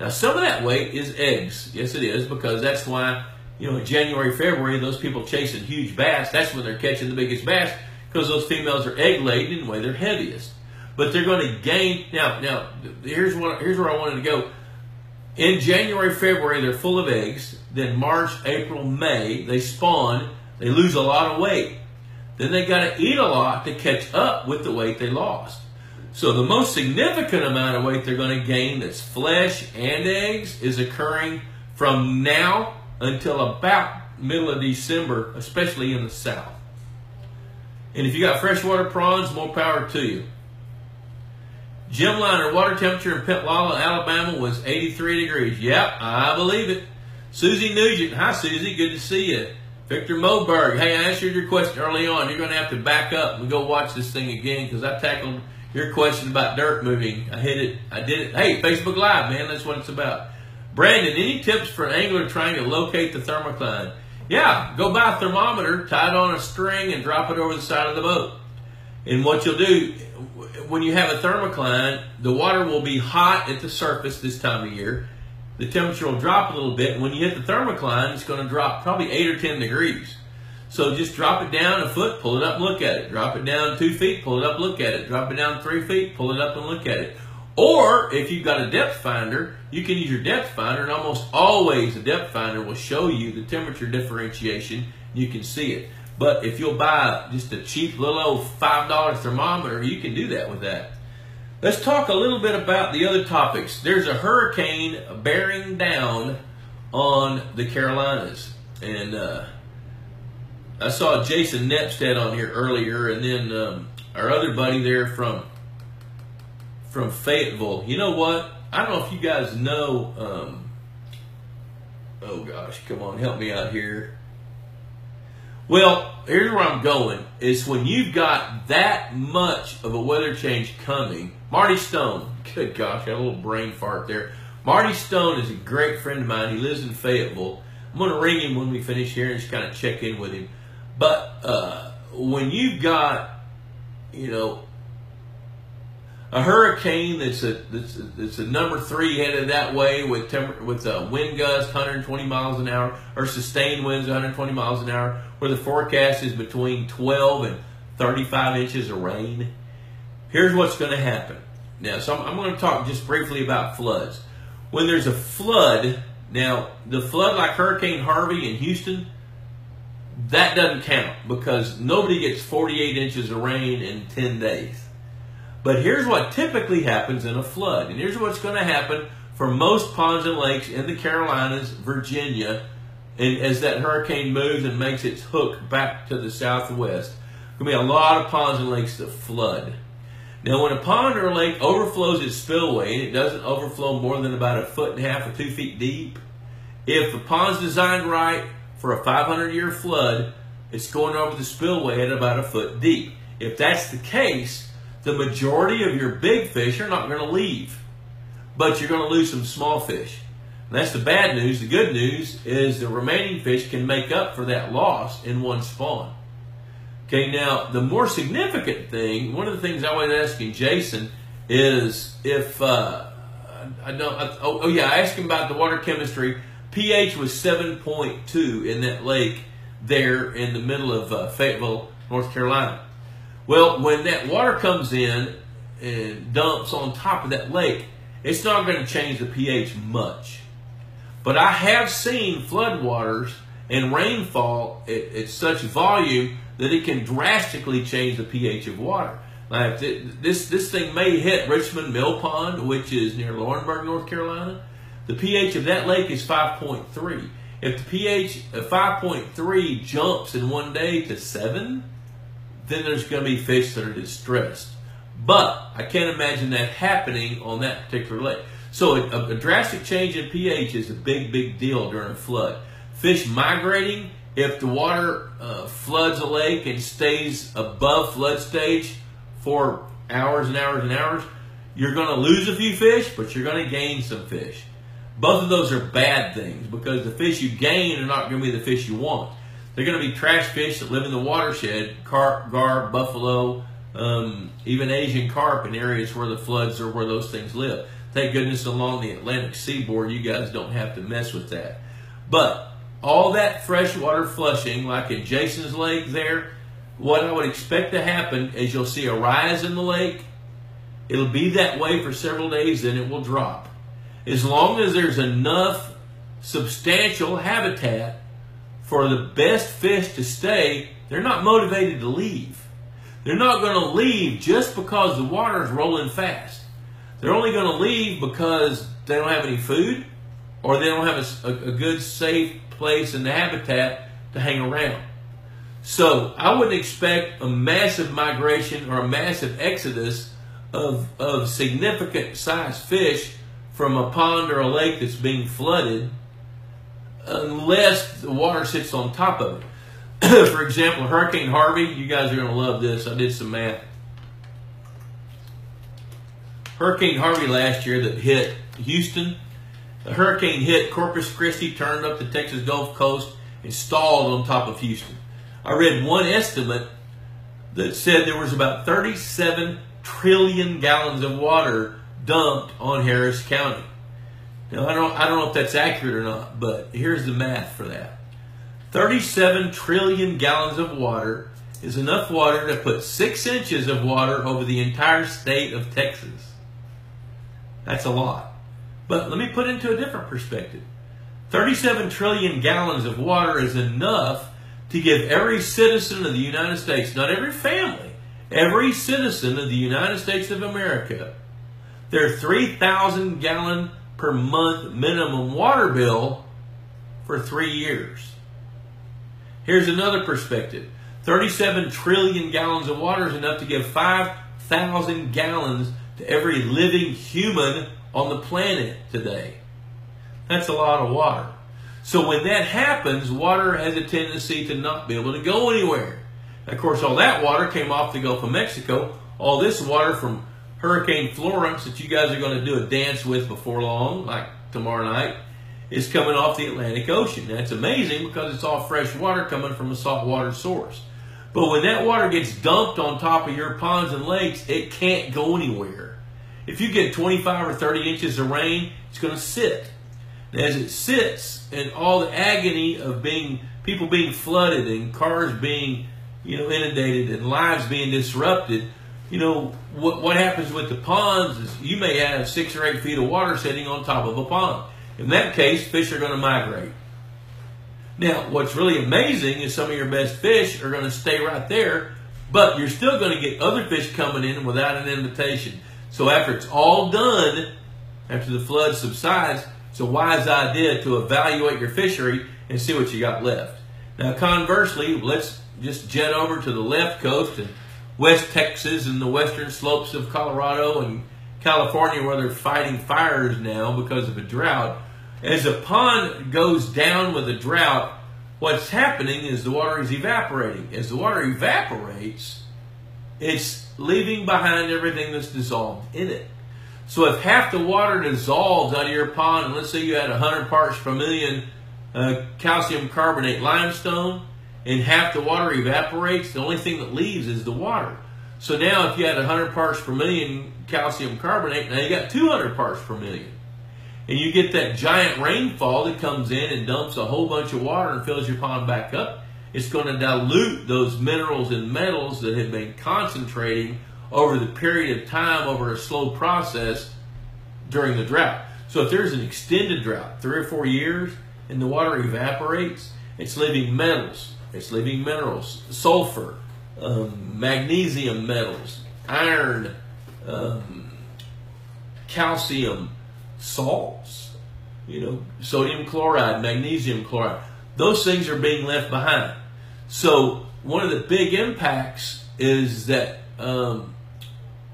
Now, some of that weight is eggs. Yes, it is, because that's why, you know, in January, February, those people chasing huge bass, that's when they're catching the biggest bass, because those females are egg-laden and weigh their heaviest. But they're going to gain... Now, now here's, what, here's where I wanted to go. In January, February, they're full of eggs. Then March, April, May, they spawn. They lose a lot of weight. Then they got to eat a lot to catch up with the weight they lost. So the most significant amount of weight they're going to gain that's flesh and eggs is occurring from now until about middle of December, especially in the south. And if you got freshwater prawns, more power to you. Jim Leiner, water temperature in Pensacola, Alabama was eighty-three degrees. Yep, I believe it. Susie Nugent, hi Susie, good to see you. Victor Moberg, hey, I answered your question early on. You're going to have to back up and go watch this thing again, because I tackled your question about dirt moving. I hit it, I did it. Hey, Facebook Live, man, that's what it's about. Brandon, any tips for an angler trying to locate the thermocline? Yeah, go buy a thermometer, tie it on a string, and drop it over the side of the boat. And what you'll do, when you have a thermocline, the water will be hot at the surface this time of year. The temperature will drop a little bit. When you hit the thermocline, it's going to drop probably eight or ten degrees. So just drop it down a foot, pull it up, look at it. Drop it down two feet, pull it up, look at it. Drop it down three feet, pull it up and look at it. Or if you've got a depth finder, you can use your depth finder, and almost always the depth finder will show you the temperature differentiation. You can see it. But if you'll buy just a cheap little old five dollar thermometer, you can do that with that. Let's talk a little bit about the other topics. There's a hurricane bearing down on the Carolinas. And uh, I saw Jason Nipstead on here earlier, and then um, our other buddy there from, from Fayetteville. You know what? I don't know if you guys know. Um, oh, gosh, come on, help me out here. Well, here's where I'm going, is when you've got that much of a weather change coming. Marty Stone, good gosh, I had a little brain fart there. Marty Stone is a great friend of mine. He lives in Fayetteville. I'm going to ring him when we finish here and just kind of check in with him. But uh, when you've got, you know, a hurricane that's a, that's a, that's a number three headed that way with temper, with a wind gust one hundred twenty miles an hour, or sustained winds one hundred twenty miles an hour, where the forecast is between twelve and thirty-five inches of rain, here's what's going to happen. Now, so I'm, I'm going to talk just briefly about floods. When there's a flood, now the flood like Hurricane Harvey in Houston, that doesn't count because nobody gets forty-eight inches of rain in ten days. But here's what typically happens in a flood. And here's what's going to happen for most ponds and lakes in the Carolinas, Virginia, and as that hurricane moves and makes its hook back to the southwest. There's going to be a lot of ponds and lakes that flood. Now, when a pond or lake overflows its spillway, and it doesn't overflow more than about a foot and a half or two feet deep, if the pond's designed right for a five hundred year flood, it's going over the spillway at about a foot deep. If that's the case, the majority of your big fish are not going to leave, but you're going to lose some small fish. And that's the bad news. The good news is the remaining fish can make up for that loss in one spawn. Okay, now, the more significant thing, one of the things I was asking Jason is if, uh, I don't, I, oh, oh yeah, I asked him about the water chemistry. pH was seven point two in that lake there in the middle of uh, Fayetteville, North Carolina. Well, when that water comes in and dumps on top of that lake, it's not going to change the pH much. But I have seen floodwaters and rainfall at, at such volume that it can drastically change the pH of water. Like this, this thing may hit Richmond Mill Pond, which is near Laurinburg, North Carolina. The pH of that lake is five point three. If the pH of five point three jumps in one day to seven, then there's going to be fish that are distressed. But I can't imagine that happening on that particular lake. So a, a drastic change in pH is a big, big deal during a flood. Fish migrating, if the water uh, floods a lake and stays above flood stage for hours and hours and hours, you're going to lose a few fish, but you're going to gain some fish. Both of those are bad things because the fish you gain are not going to be the fish you want. They're going to be trash fish that live in the watershed, carp, gar, buffalo, um, even Asian carp in areas where the floods are where those things live. Thank goodness along the Atlantic seaboard, you guys don't have to mess with that. But all that freshwater flushing, like in Jason's lake there, what I would expect to happen is you'll see a rise in the lake. It'll be that way for several days, then it will drop. As long as there's enough substantial habitat for the best fish to stay, they're not motivated to leave. They're not going to leave just because the water's rolling fast. They're only going to leave because they don't have any food or they don't have a, a good, safe place in the habitat to hang around. So I wouldn't expect a massive migration or a massive exodus of, of significant sized fish from a pond or a lake that's being flooded unless the water sits on top of it. For example, Hurricane Harvey, you guys are going to love this. I did some math. Hurricane Harvey last year that hit Houston. The hurricane hit Corpus Christi, turned up the Texas Gulf Coast, and stalled on top of Houston. I read one estimate that said there was about thirty-seven trillion gallons of water dumped on Harris County. Now, I don't, I don't know if that's accurate or not, but here's the math for that. thirty-seven trillion gallons of water is enough water to put six inches of water over the entire state of Texas. That's a lot. But let me put it into a different perspective. thirty-seven trillion gallons of water is enough to give every citizen of the United States, not every family, every citizen of the United States of America, their three thousand gallon per month minimum water bill for three years. Here's another perspective. thirty-seven trillion gallons of water is enough to give five thousand gallons to every living human on the planet today. That's a lot of water. So when that happens, water has a tendency to not be able to go anywhere. And of course, all that water came off the Gulf of Mexico. All this water from Hurricane Florence that you guys are going to do a dance with before long, like tomorrow night, is coming off the Atlantic Ocean. That's amazing because it's all fresh water coming from a saltwater source. But when that water gets dumped on top of your ponds and lakes, it can't go anywhere. If you get twenty-five or thirty inches of rain, it's going to sit. And as it sits, and all the agony of being people being flooded and cars being, you know, inundated and lives being disrupted, you know, what, what happens with the ponds is you may have six or eight feet of water sitting on top of a pond. In that case, fish are going to migrate. Now, what's really amazing is some of your best fish are going to stay right there, but you're still going to get other fish coming in without an invitation. So after it's all done, after the flood subsides, it's a wise idea to evaluate your fishery and see what you got left. Now, conversely, let's just jet over to the left coast and West Texas and the western slopes of Colorado and California, where they're fighting fires now because of a drought. As a pond goes down with a drought, what's happening is the water is evaporating. As the water evaporates, it's leaving behind everything that's dissolved in it. So if half the water dissolves out of your pond, and let's say you had one hundred parts per million uh, calcium carbonate limestone, and half the water evaporates, the only thing that leaves is the water. So now if you had one hundred parts per million calcium carbonate, now you got two hundred parts per million. And you get that giant rainfall that comes in and dumps a whole bunch of water and fills your pond back up. It's going to dilute those minerals and metals that have been concentrating over the period of time over a slow process during the drought. So if there's an extended drought, three or four years, and the water evaporates, it's leaving metals, it's leaving minerals, sulfur, um, magnesium metals, iron, um, calcium, salts, you know, sodium chloride, magnesium chloride. Those things are being left behind. So one of the big impacts is that um,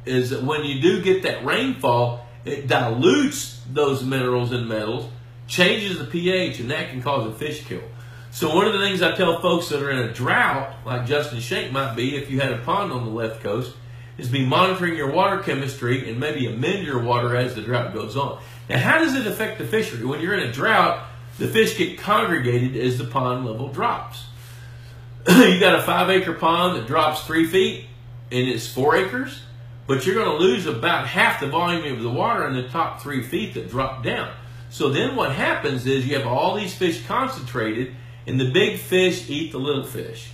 is that when you do get that rainfall, it dilutes those minerals and metals, changes the pH, and that can cause a fish kill. So one of the things I tell folks that are in a drought, like Justin Schenk might be, if you had a pond on the left coast, is be monitoring your water chemistry and maybe amend your water as the drought goes on. Now, how does it affect the fishery? When you're in a drought, the fish get congregated as the pond level drops. You got a five acre pond that drops three feet and it's four acres, but you're going to lose about half the volume of the water in the top three feet that drop down. So then what happens is you have all these fish concentrated and the big fish eat the little fish.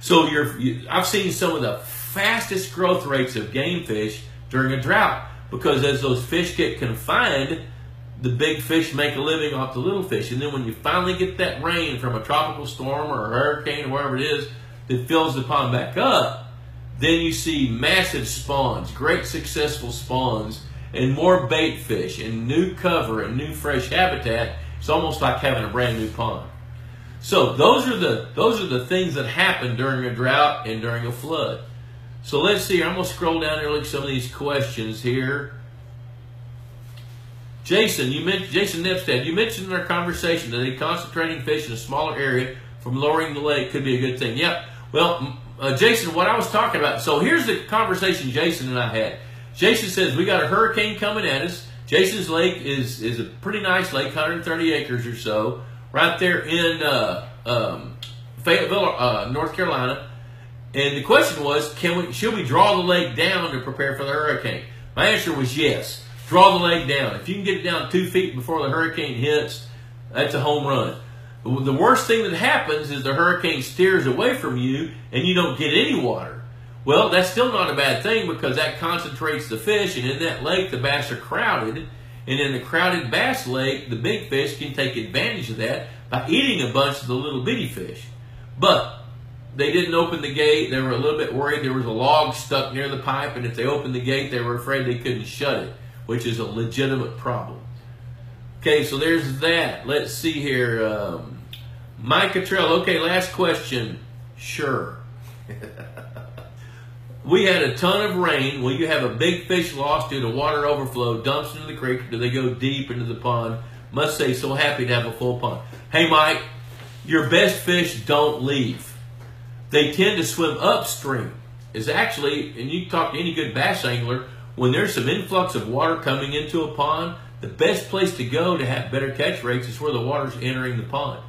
So you're, you, I've seen some of the fastest growth rates of game fish during a drought, because as those fish get confined, the big fish make a living off the little fish. And then when you finally get that rain from a tropical storm or a hurricane or whatever it is that fills the pond back up, then you see massive spawns, great successful spawns, and more bait fish and new cover and new fresh habitat. It's almost like having a brand new pond. So those are the those are the things that happen during a drought and during a flood. So let's see, I'm going to scroll down here and look at some of these questions here. Jason, you mentioned, Jason Nipstead, you mentioned in our conversation that a concentrating fish in a smaller area from lowering the lake could be a good thing. Yep. Well, uh, Jason, what I was talking about, so here's the conversation Jason and I had. Jason says, we got a hurricane coming at us. Jason's lake is, is a pretty nice lake, one hundred thirty acres or so, right there in uh, um, Fayetteville, uh, North Carolina. And the question was, can we, should we draw the lake down to prepare for the hurricane? My answer was yes. Draw the lake down. If you can get it down two feet before the hurricane hits, that's a home run. The worst thing that happens is the hurricane steers away from you and you don't get any water. Well, that's still not a bad thing because that concentrates the fish, and in that lake, the bass are crowded. And in the crowded bass lake, the big fish can take advantage of that by eating a bunch of the little bitty fish. But they didn't open the gate. They were a little bit worried. There was a log stuck near the pipe, and if they opened the gate, they were afraid they couldn't shut it, which is a legitimate problem. Okay, so there's that. Let's see here. Um, Mike Cottrell, okay, last question. Sure. We had a ton of rain. Will you have a big fish loss due to water overflow, dumps into the creek, or do they go deep into the pond Must say, so happy to have a full pond. Hey, Mike, your best fish don't leave. They tend to swim upstream. Is actually, and you can talk to any good bass angler, when there's some influx of water coming into a pond, the best place to go to have better catch rates is where the water's entering the pond.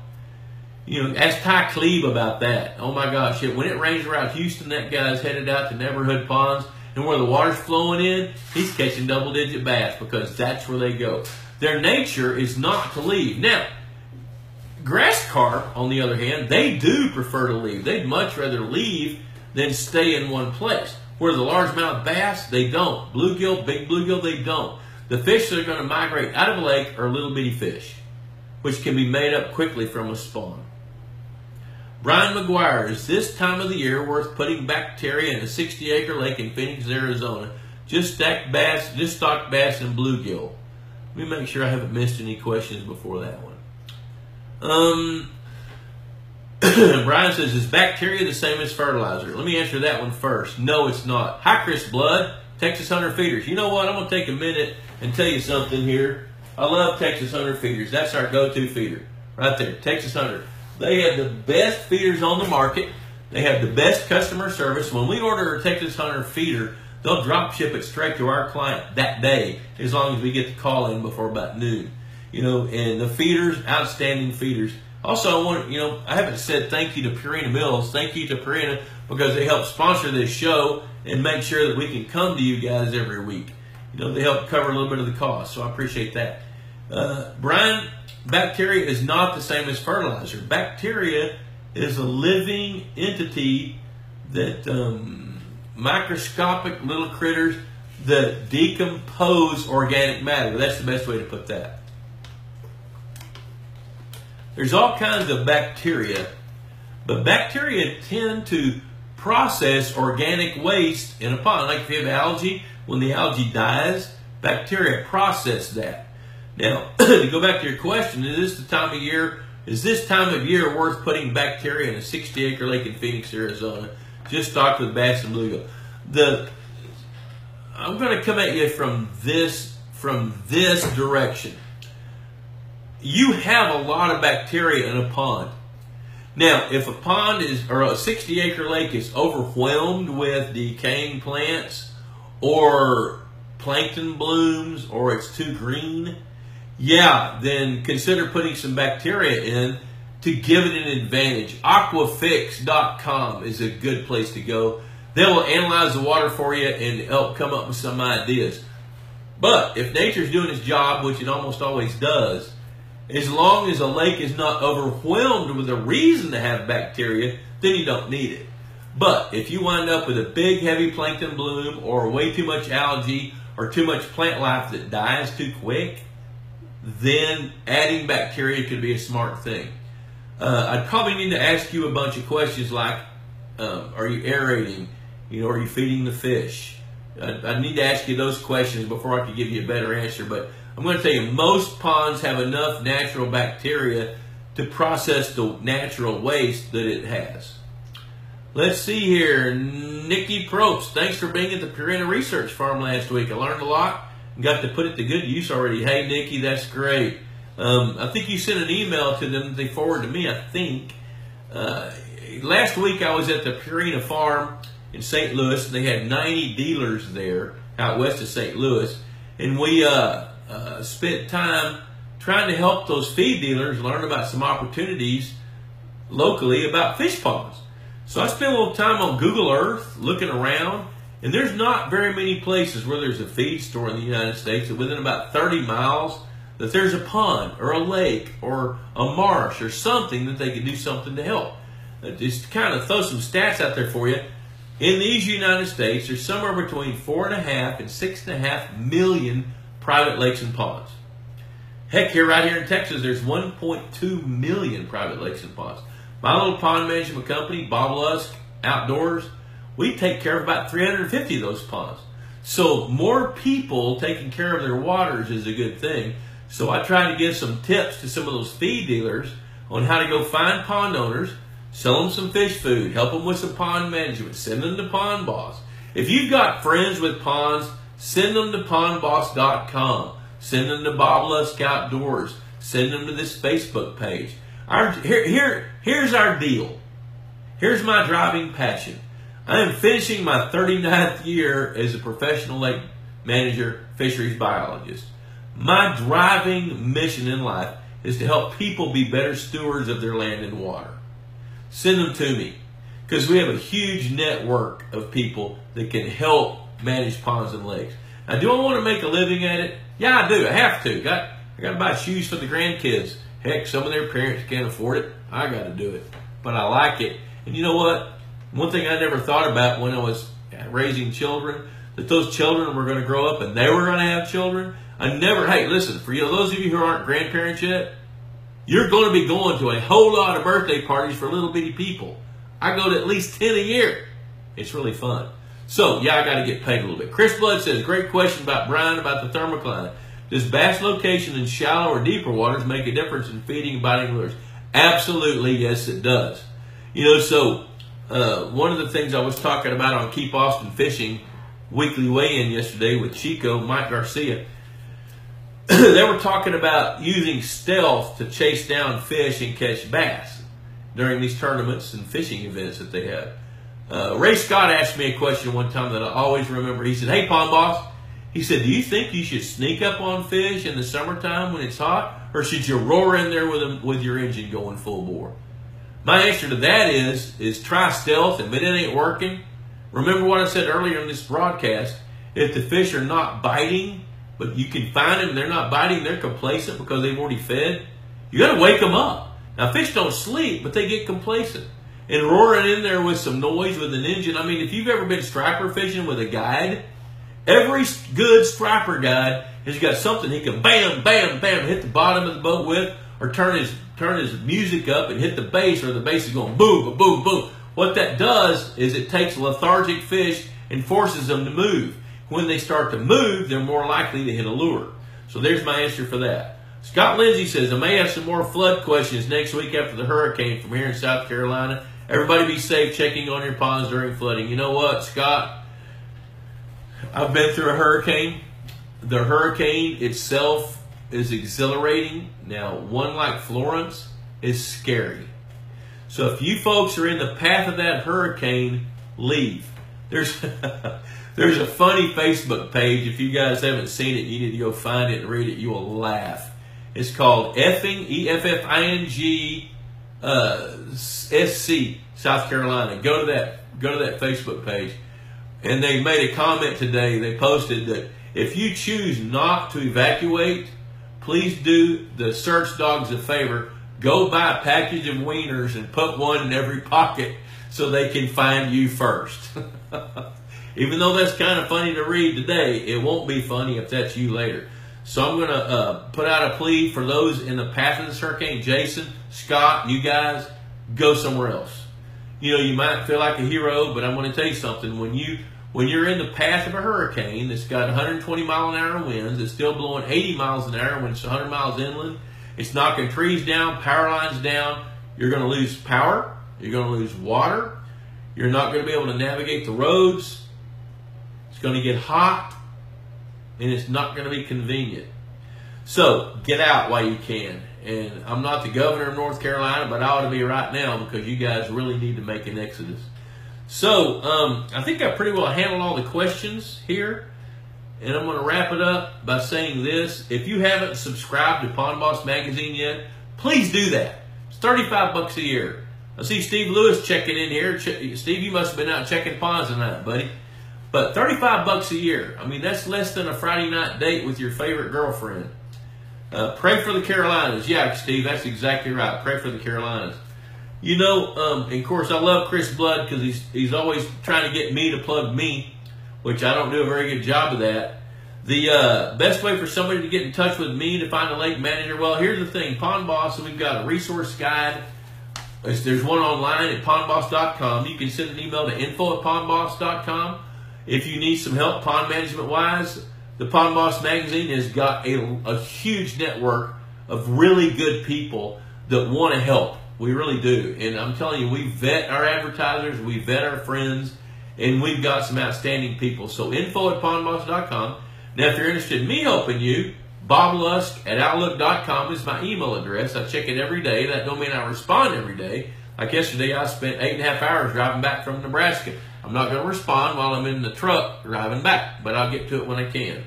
You know, ask Ty Cleve about that. Oh my gosh, when it rains around Houston, that guy's headed out to neighborhood ponds, and where the water's flowing in, he's catching double-digit bass because that's where they go. Their nature is not to leave. Now, grass carp, on the other hand, they do prefer to leave. They'd much rather leave than stay in one place. Where the largemouth bass, they don't. Bluegill, big bluegill, they don't. The fish that are going to migrate out of a lake are little bitty fish, which can be made up quickly from a spawn. Brian McGuire, is this time of the year worth putting bacteria in a sixty acre lake in Phoenix, Arizona? Just stacked bass, just stocked bass and bluegill. Let me make sure I haven't missed any questions before that one. Um, Brian says, is bacteria the same as fertilizer? Let me answer that one first. No, it's not. Hi, Chris Blood, Texas Hunter Feeders. You know what? I'm going to take a minute and tell you something here. I love Texas Hunter Feeders. That's our go-to feeder right there, Texas Hunter. They have the best feeders on the market. They have the best customer service. When we order a Texas Hunter feeder, they'll drop ship it straight to our client that day, as long as we get the call in before about noon. You know, and the feeders, outstanding feeders. Also, I want, you know, I haven't said thank you to Purina Mills. Thank you to Purina because they help sponsor this show and make sure that we can come to you guys every week. You know, they help cover a little bit of the cost, so I appreciate that. Uh, Brian, bacteria is not the same as fertilizer. Bacteria is a living entity that um, microscopic little critters that decompose organic matter. That's the best way to put that. There's all kinds of bacteria, but bacteria tend to process organic waste in a pond. Like if you have algae, when the algae dies, bacteria process that. Now, to go back to your question, is this the time of year? Is this time of year worth putting bacteria in a sixty acre lake in Phoenix, Arizona, just stocked with bass and bluegill? The I'm going to come at you from this from this direction. You have a lot of bacteria in a pond. Now, if a pond is or a sixty acre lake is overwhelmed with decaying plants or plankton blooms or it's too green, yeah, then consider putting some bacteria in to give it an advantage. aquafix dot com is a good place to go. They will analyze the water for you and help come up with some ideas. But if nature's doing its job, which it almost always does, as long as a lake is not overwhelmed with a reason to have bacteria, then you don't need it. But if you wind up with a big, heavy plankton bloom or way too much algae or too much plant life that dies too quick, then adding bacteria could be a smart thing. Uh, I'd probably need to ask you a bunch of questions like, um, are you aerating? You know, are you feeding the fish? I'd, I'd need to ask you those questions before I could give you a better answer. But I'm going to tell you, most ponds have enough natural bacteria to process the natural waste that it has. Let's see here. Nikki Probst, thanks for being at the Purina Research Farm last week. I learned a lot. Got to put it to good use already. Hey, Nikki, that's great. Um, I think you sent an email to them. They forwarded to me, I think. Uh, last week I was at the Purina Farm in Saint Louis. They had ninety dealers there out west of Saint Louis. And we uh, uh, spent time trying to help those feed dealers learn about some opportunities locally about fish ponds. So I spent a little time on Google Earth looking around. And there's not very many places where there's a feed store in the United States that within about thirty miles that there's a pond or a lake or a marsh or something that they can do something to help. Just kind of throw some stats out there for you. In these United States, there's somewhere between four and a half and six and a half million private lakes and ponds. Heck, here, right here in Texas, there's one point two million private lakes and ponds. My little pond management company, Bob Lusk Outdoors, we take care of about three hundred fifty of those ponds. So more people taking care of their waters is a good thing. So I try to give some tips to some of those feed dealers on how to go find pond owners, sell them some fish food, help them with some pond management, send them to Pond Boss. If you've got friends with ponds, send them to pond boss dot com. Send them to Bob Lusk Outdoors. Send them to this Facebook page. Our, here, here, here's our deal. Here's my driving passion. I am finishing my thirty-ninth year as a professional lake manager, fisheries biologist. My driving mission in life is to help people be better stewards of their land and water. Send them to me, because we have a huge network of people that can help manage ponds and lakes. Now, do I want to make a living at it? Yeah, I do. I have to. Got, I got to buy shoes for the grandkids. Heck, some of their parents can't afford it. I got to do it. But I like it. And you know what? One thing I never thought about when I was raising children, that those children were going to grow up and they were going to have children. I never, hey, listen, for you, those of you who aren't grandparents yet, you're going to be going to a whole lot of birthday parties for little bitty people. I go to at least ten a year. It's really fun. So, yeah, I got to get paid a little bit. Chris Blood says, great question about Brian about the thermocline. Does bass location in shallow or deeper waters make a difference in feeding and biting lures? Absolutely, yes, it does. You know, so uh, one of the things I was talking about on Keep Austin Fishing Weekly Weigh-In yesterday with Chico, Mike Garcia, they were talking about using stealth to chase down fish and catch bass during these tournaments and fishing events that they have. Uh, Ray Scott asked me a question one time that I always remember. He said, hey, Pond Boss, he said, do you think you should sneak up on fish in the summertime when it's hot, or should you roar in there with them, with your engine going full bore? My answer to that is, is try stealth, and if it ain't working, remember what I said earlier in this broadcast, if the fish are not biting, but you can find them, they're not biting, they're complacent because they've already fed, you got to wake them up. Now, fish don't sleep, but they get complacent. And roaring in there with some noise with an engine, I mean, if you've ever been striper fishing with a guide, every good striper guide has got something he can bam, bam, bam, hit the bottom of the boat with, or turn his, turn his music up and hit the bass, or the bass is going boom, boom, boom. What that does is it takes lethargic fish and forces them to move. When they start to move, they're more likely to hit a lure. So there's my answer for that. Scott Lindsay says, I may have some more flood questions next week after the hurricane from here in South Carolina. Everybody be safe checking on your ponds during flooding. You know what, Scott? I've been through a hurricane. The hurricane itself is exhilarating. Now, one like Florence is scary. So if you folks are in the path of that hurricane, leave. There's... There's a funny Facebook page. If you guys haven't seen it, you need to go find it and read it. You will laugh. It's called Effing, E F F I N G, uh, S C, South Carolina. Go to that, go to that Facebook page. And they made a comment today. They posted that if you choose not to evacuate, please do the search dogs a favor. Go buy a package of wieners and put one in every pocket so they can find you first. Even though that's kind of funny to read today, it won't be funny if that's you later. So I'm going to uh, put out a plea for those in the path of this hurricane. Jason, Scott, you guys, go somewhere else. You know, you might feel like a hero, but I'm going to tell you something. When, you, when you're in the path of a hurricane that's got one hundred twenty mile an hour winds, it's still blowing eighty miles an hour when it's one hundred miles inland, it's knocking trees down, power lines down, you're going to lose power, you're going to lose water, you're not going to be able to navigate the roads, it's going to get hot, and it's not going to be convenient. So get out while you can. And I'm not the governor of North Carolina, but I ought to be right now because you guys really need to make an exodus. So um, I think I pretty well handled all the questions here. And I'm going to wrap it up by saying this. If you haven't subscribed to Pond Boss Magazine yet, please do that. It's thirty-five bucks a year. I see Steve Lewis checking in here. Steve, you must have been out checking ponds tonight, buddy. But thirty-five bucks a year, I mean, that's less than a Friday night date with your favorite girlfriend. Uh, pray for the Carolinas. Yeah, Steve, that's exactly right. Pray for the Carolinas. You know, um, and of course, I love Chris Blood because he's, he's always trying to get me to plug me, which I don't do a very good job of that. The uh, best way for somebody to get in touch with me to find a lake manager, well, here's the thing. Pond Boss, we've got a resource guide. There's one online at pond boss dot com. You can send an email to info at pond boss dot com. If you need some help pond management-wise, the Pond Boss Magazine has got a, a huge network of really good people that want to help. We really do. And I'm telling you, we vet our advertisers, we vet our friends, and we've got some outstanding people. So info at pond boss dot com. Now, if you're interested in me helping you, Bob Lusk at outlook dot com is my email address. I check it every day. That don't mean I respond every day. Like yesterday, I spent eight and a half hours driving back from Nebraska. I'm not going to respond while I'm in the truck driving back, but I'll get to it when I can.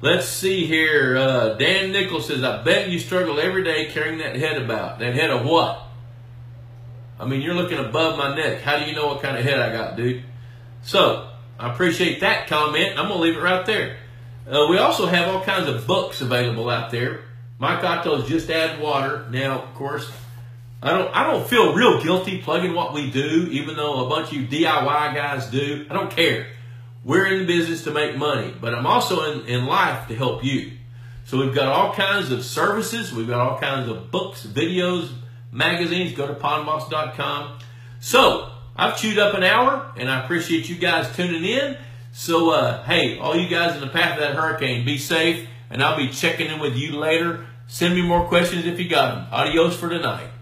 Let's see here. Uh, Dan Nichols says, I bet you struggle every day carrying that head about. That head of what? I mean, you're looking above my neck. How do you know what kind of head I got, dude? So, I appreciate that comment. I'm going to leave it right there. Uh, we also have all kinds of books available out there. Mike Cottrell's Just Add Water. Now, of course, I don't I don't feel real guilty plugging what we do, even though a bunch of you D I Y guys do. I don't care. We're in the business to make money, but I'm also in, in life to help you. So we've got all kinds of services. We've got all kinds of books, videos, magazines. Go to pond boss dot com. So I've chewed up an hour, and I appreciate you guys tuning in. So, uh, hey, all you guys in the path of that hurricane, be safe, and I'll be checking in with you later. Send me more questions if you got them. Adios for tonight.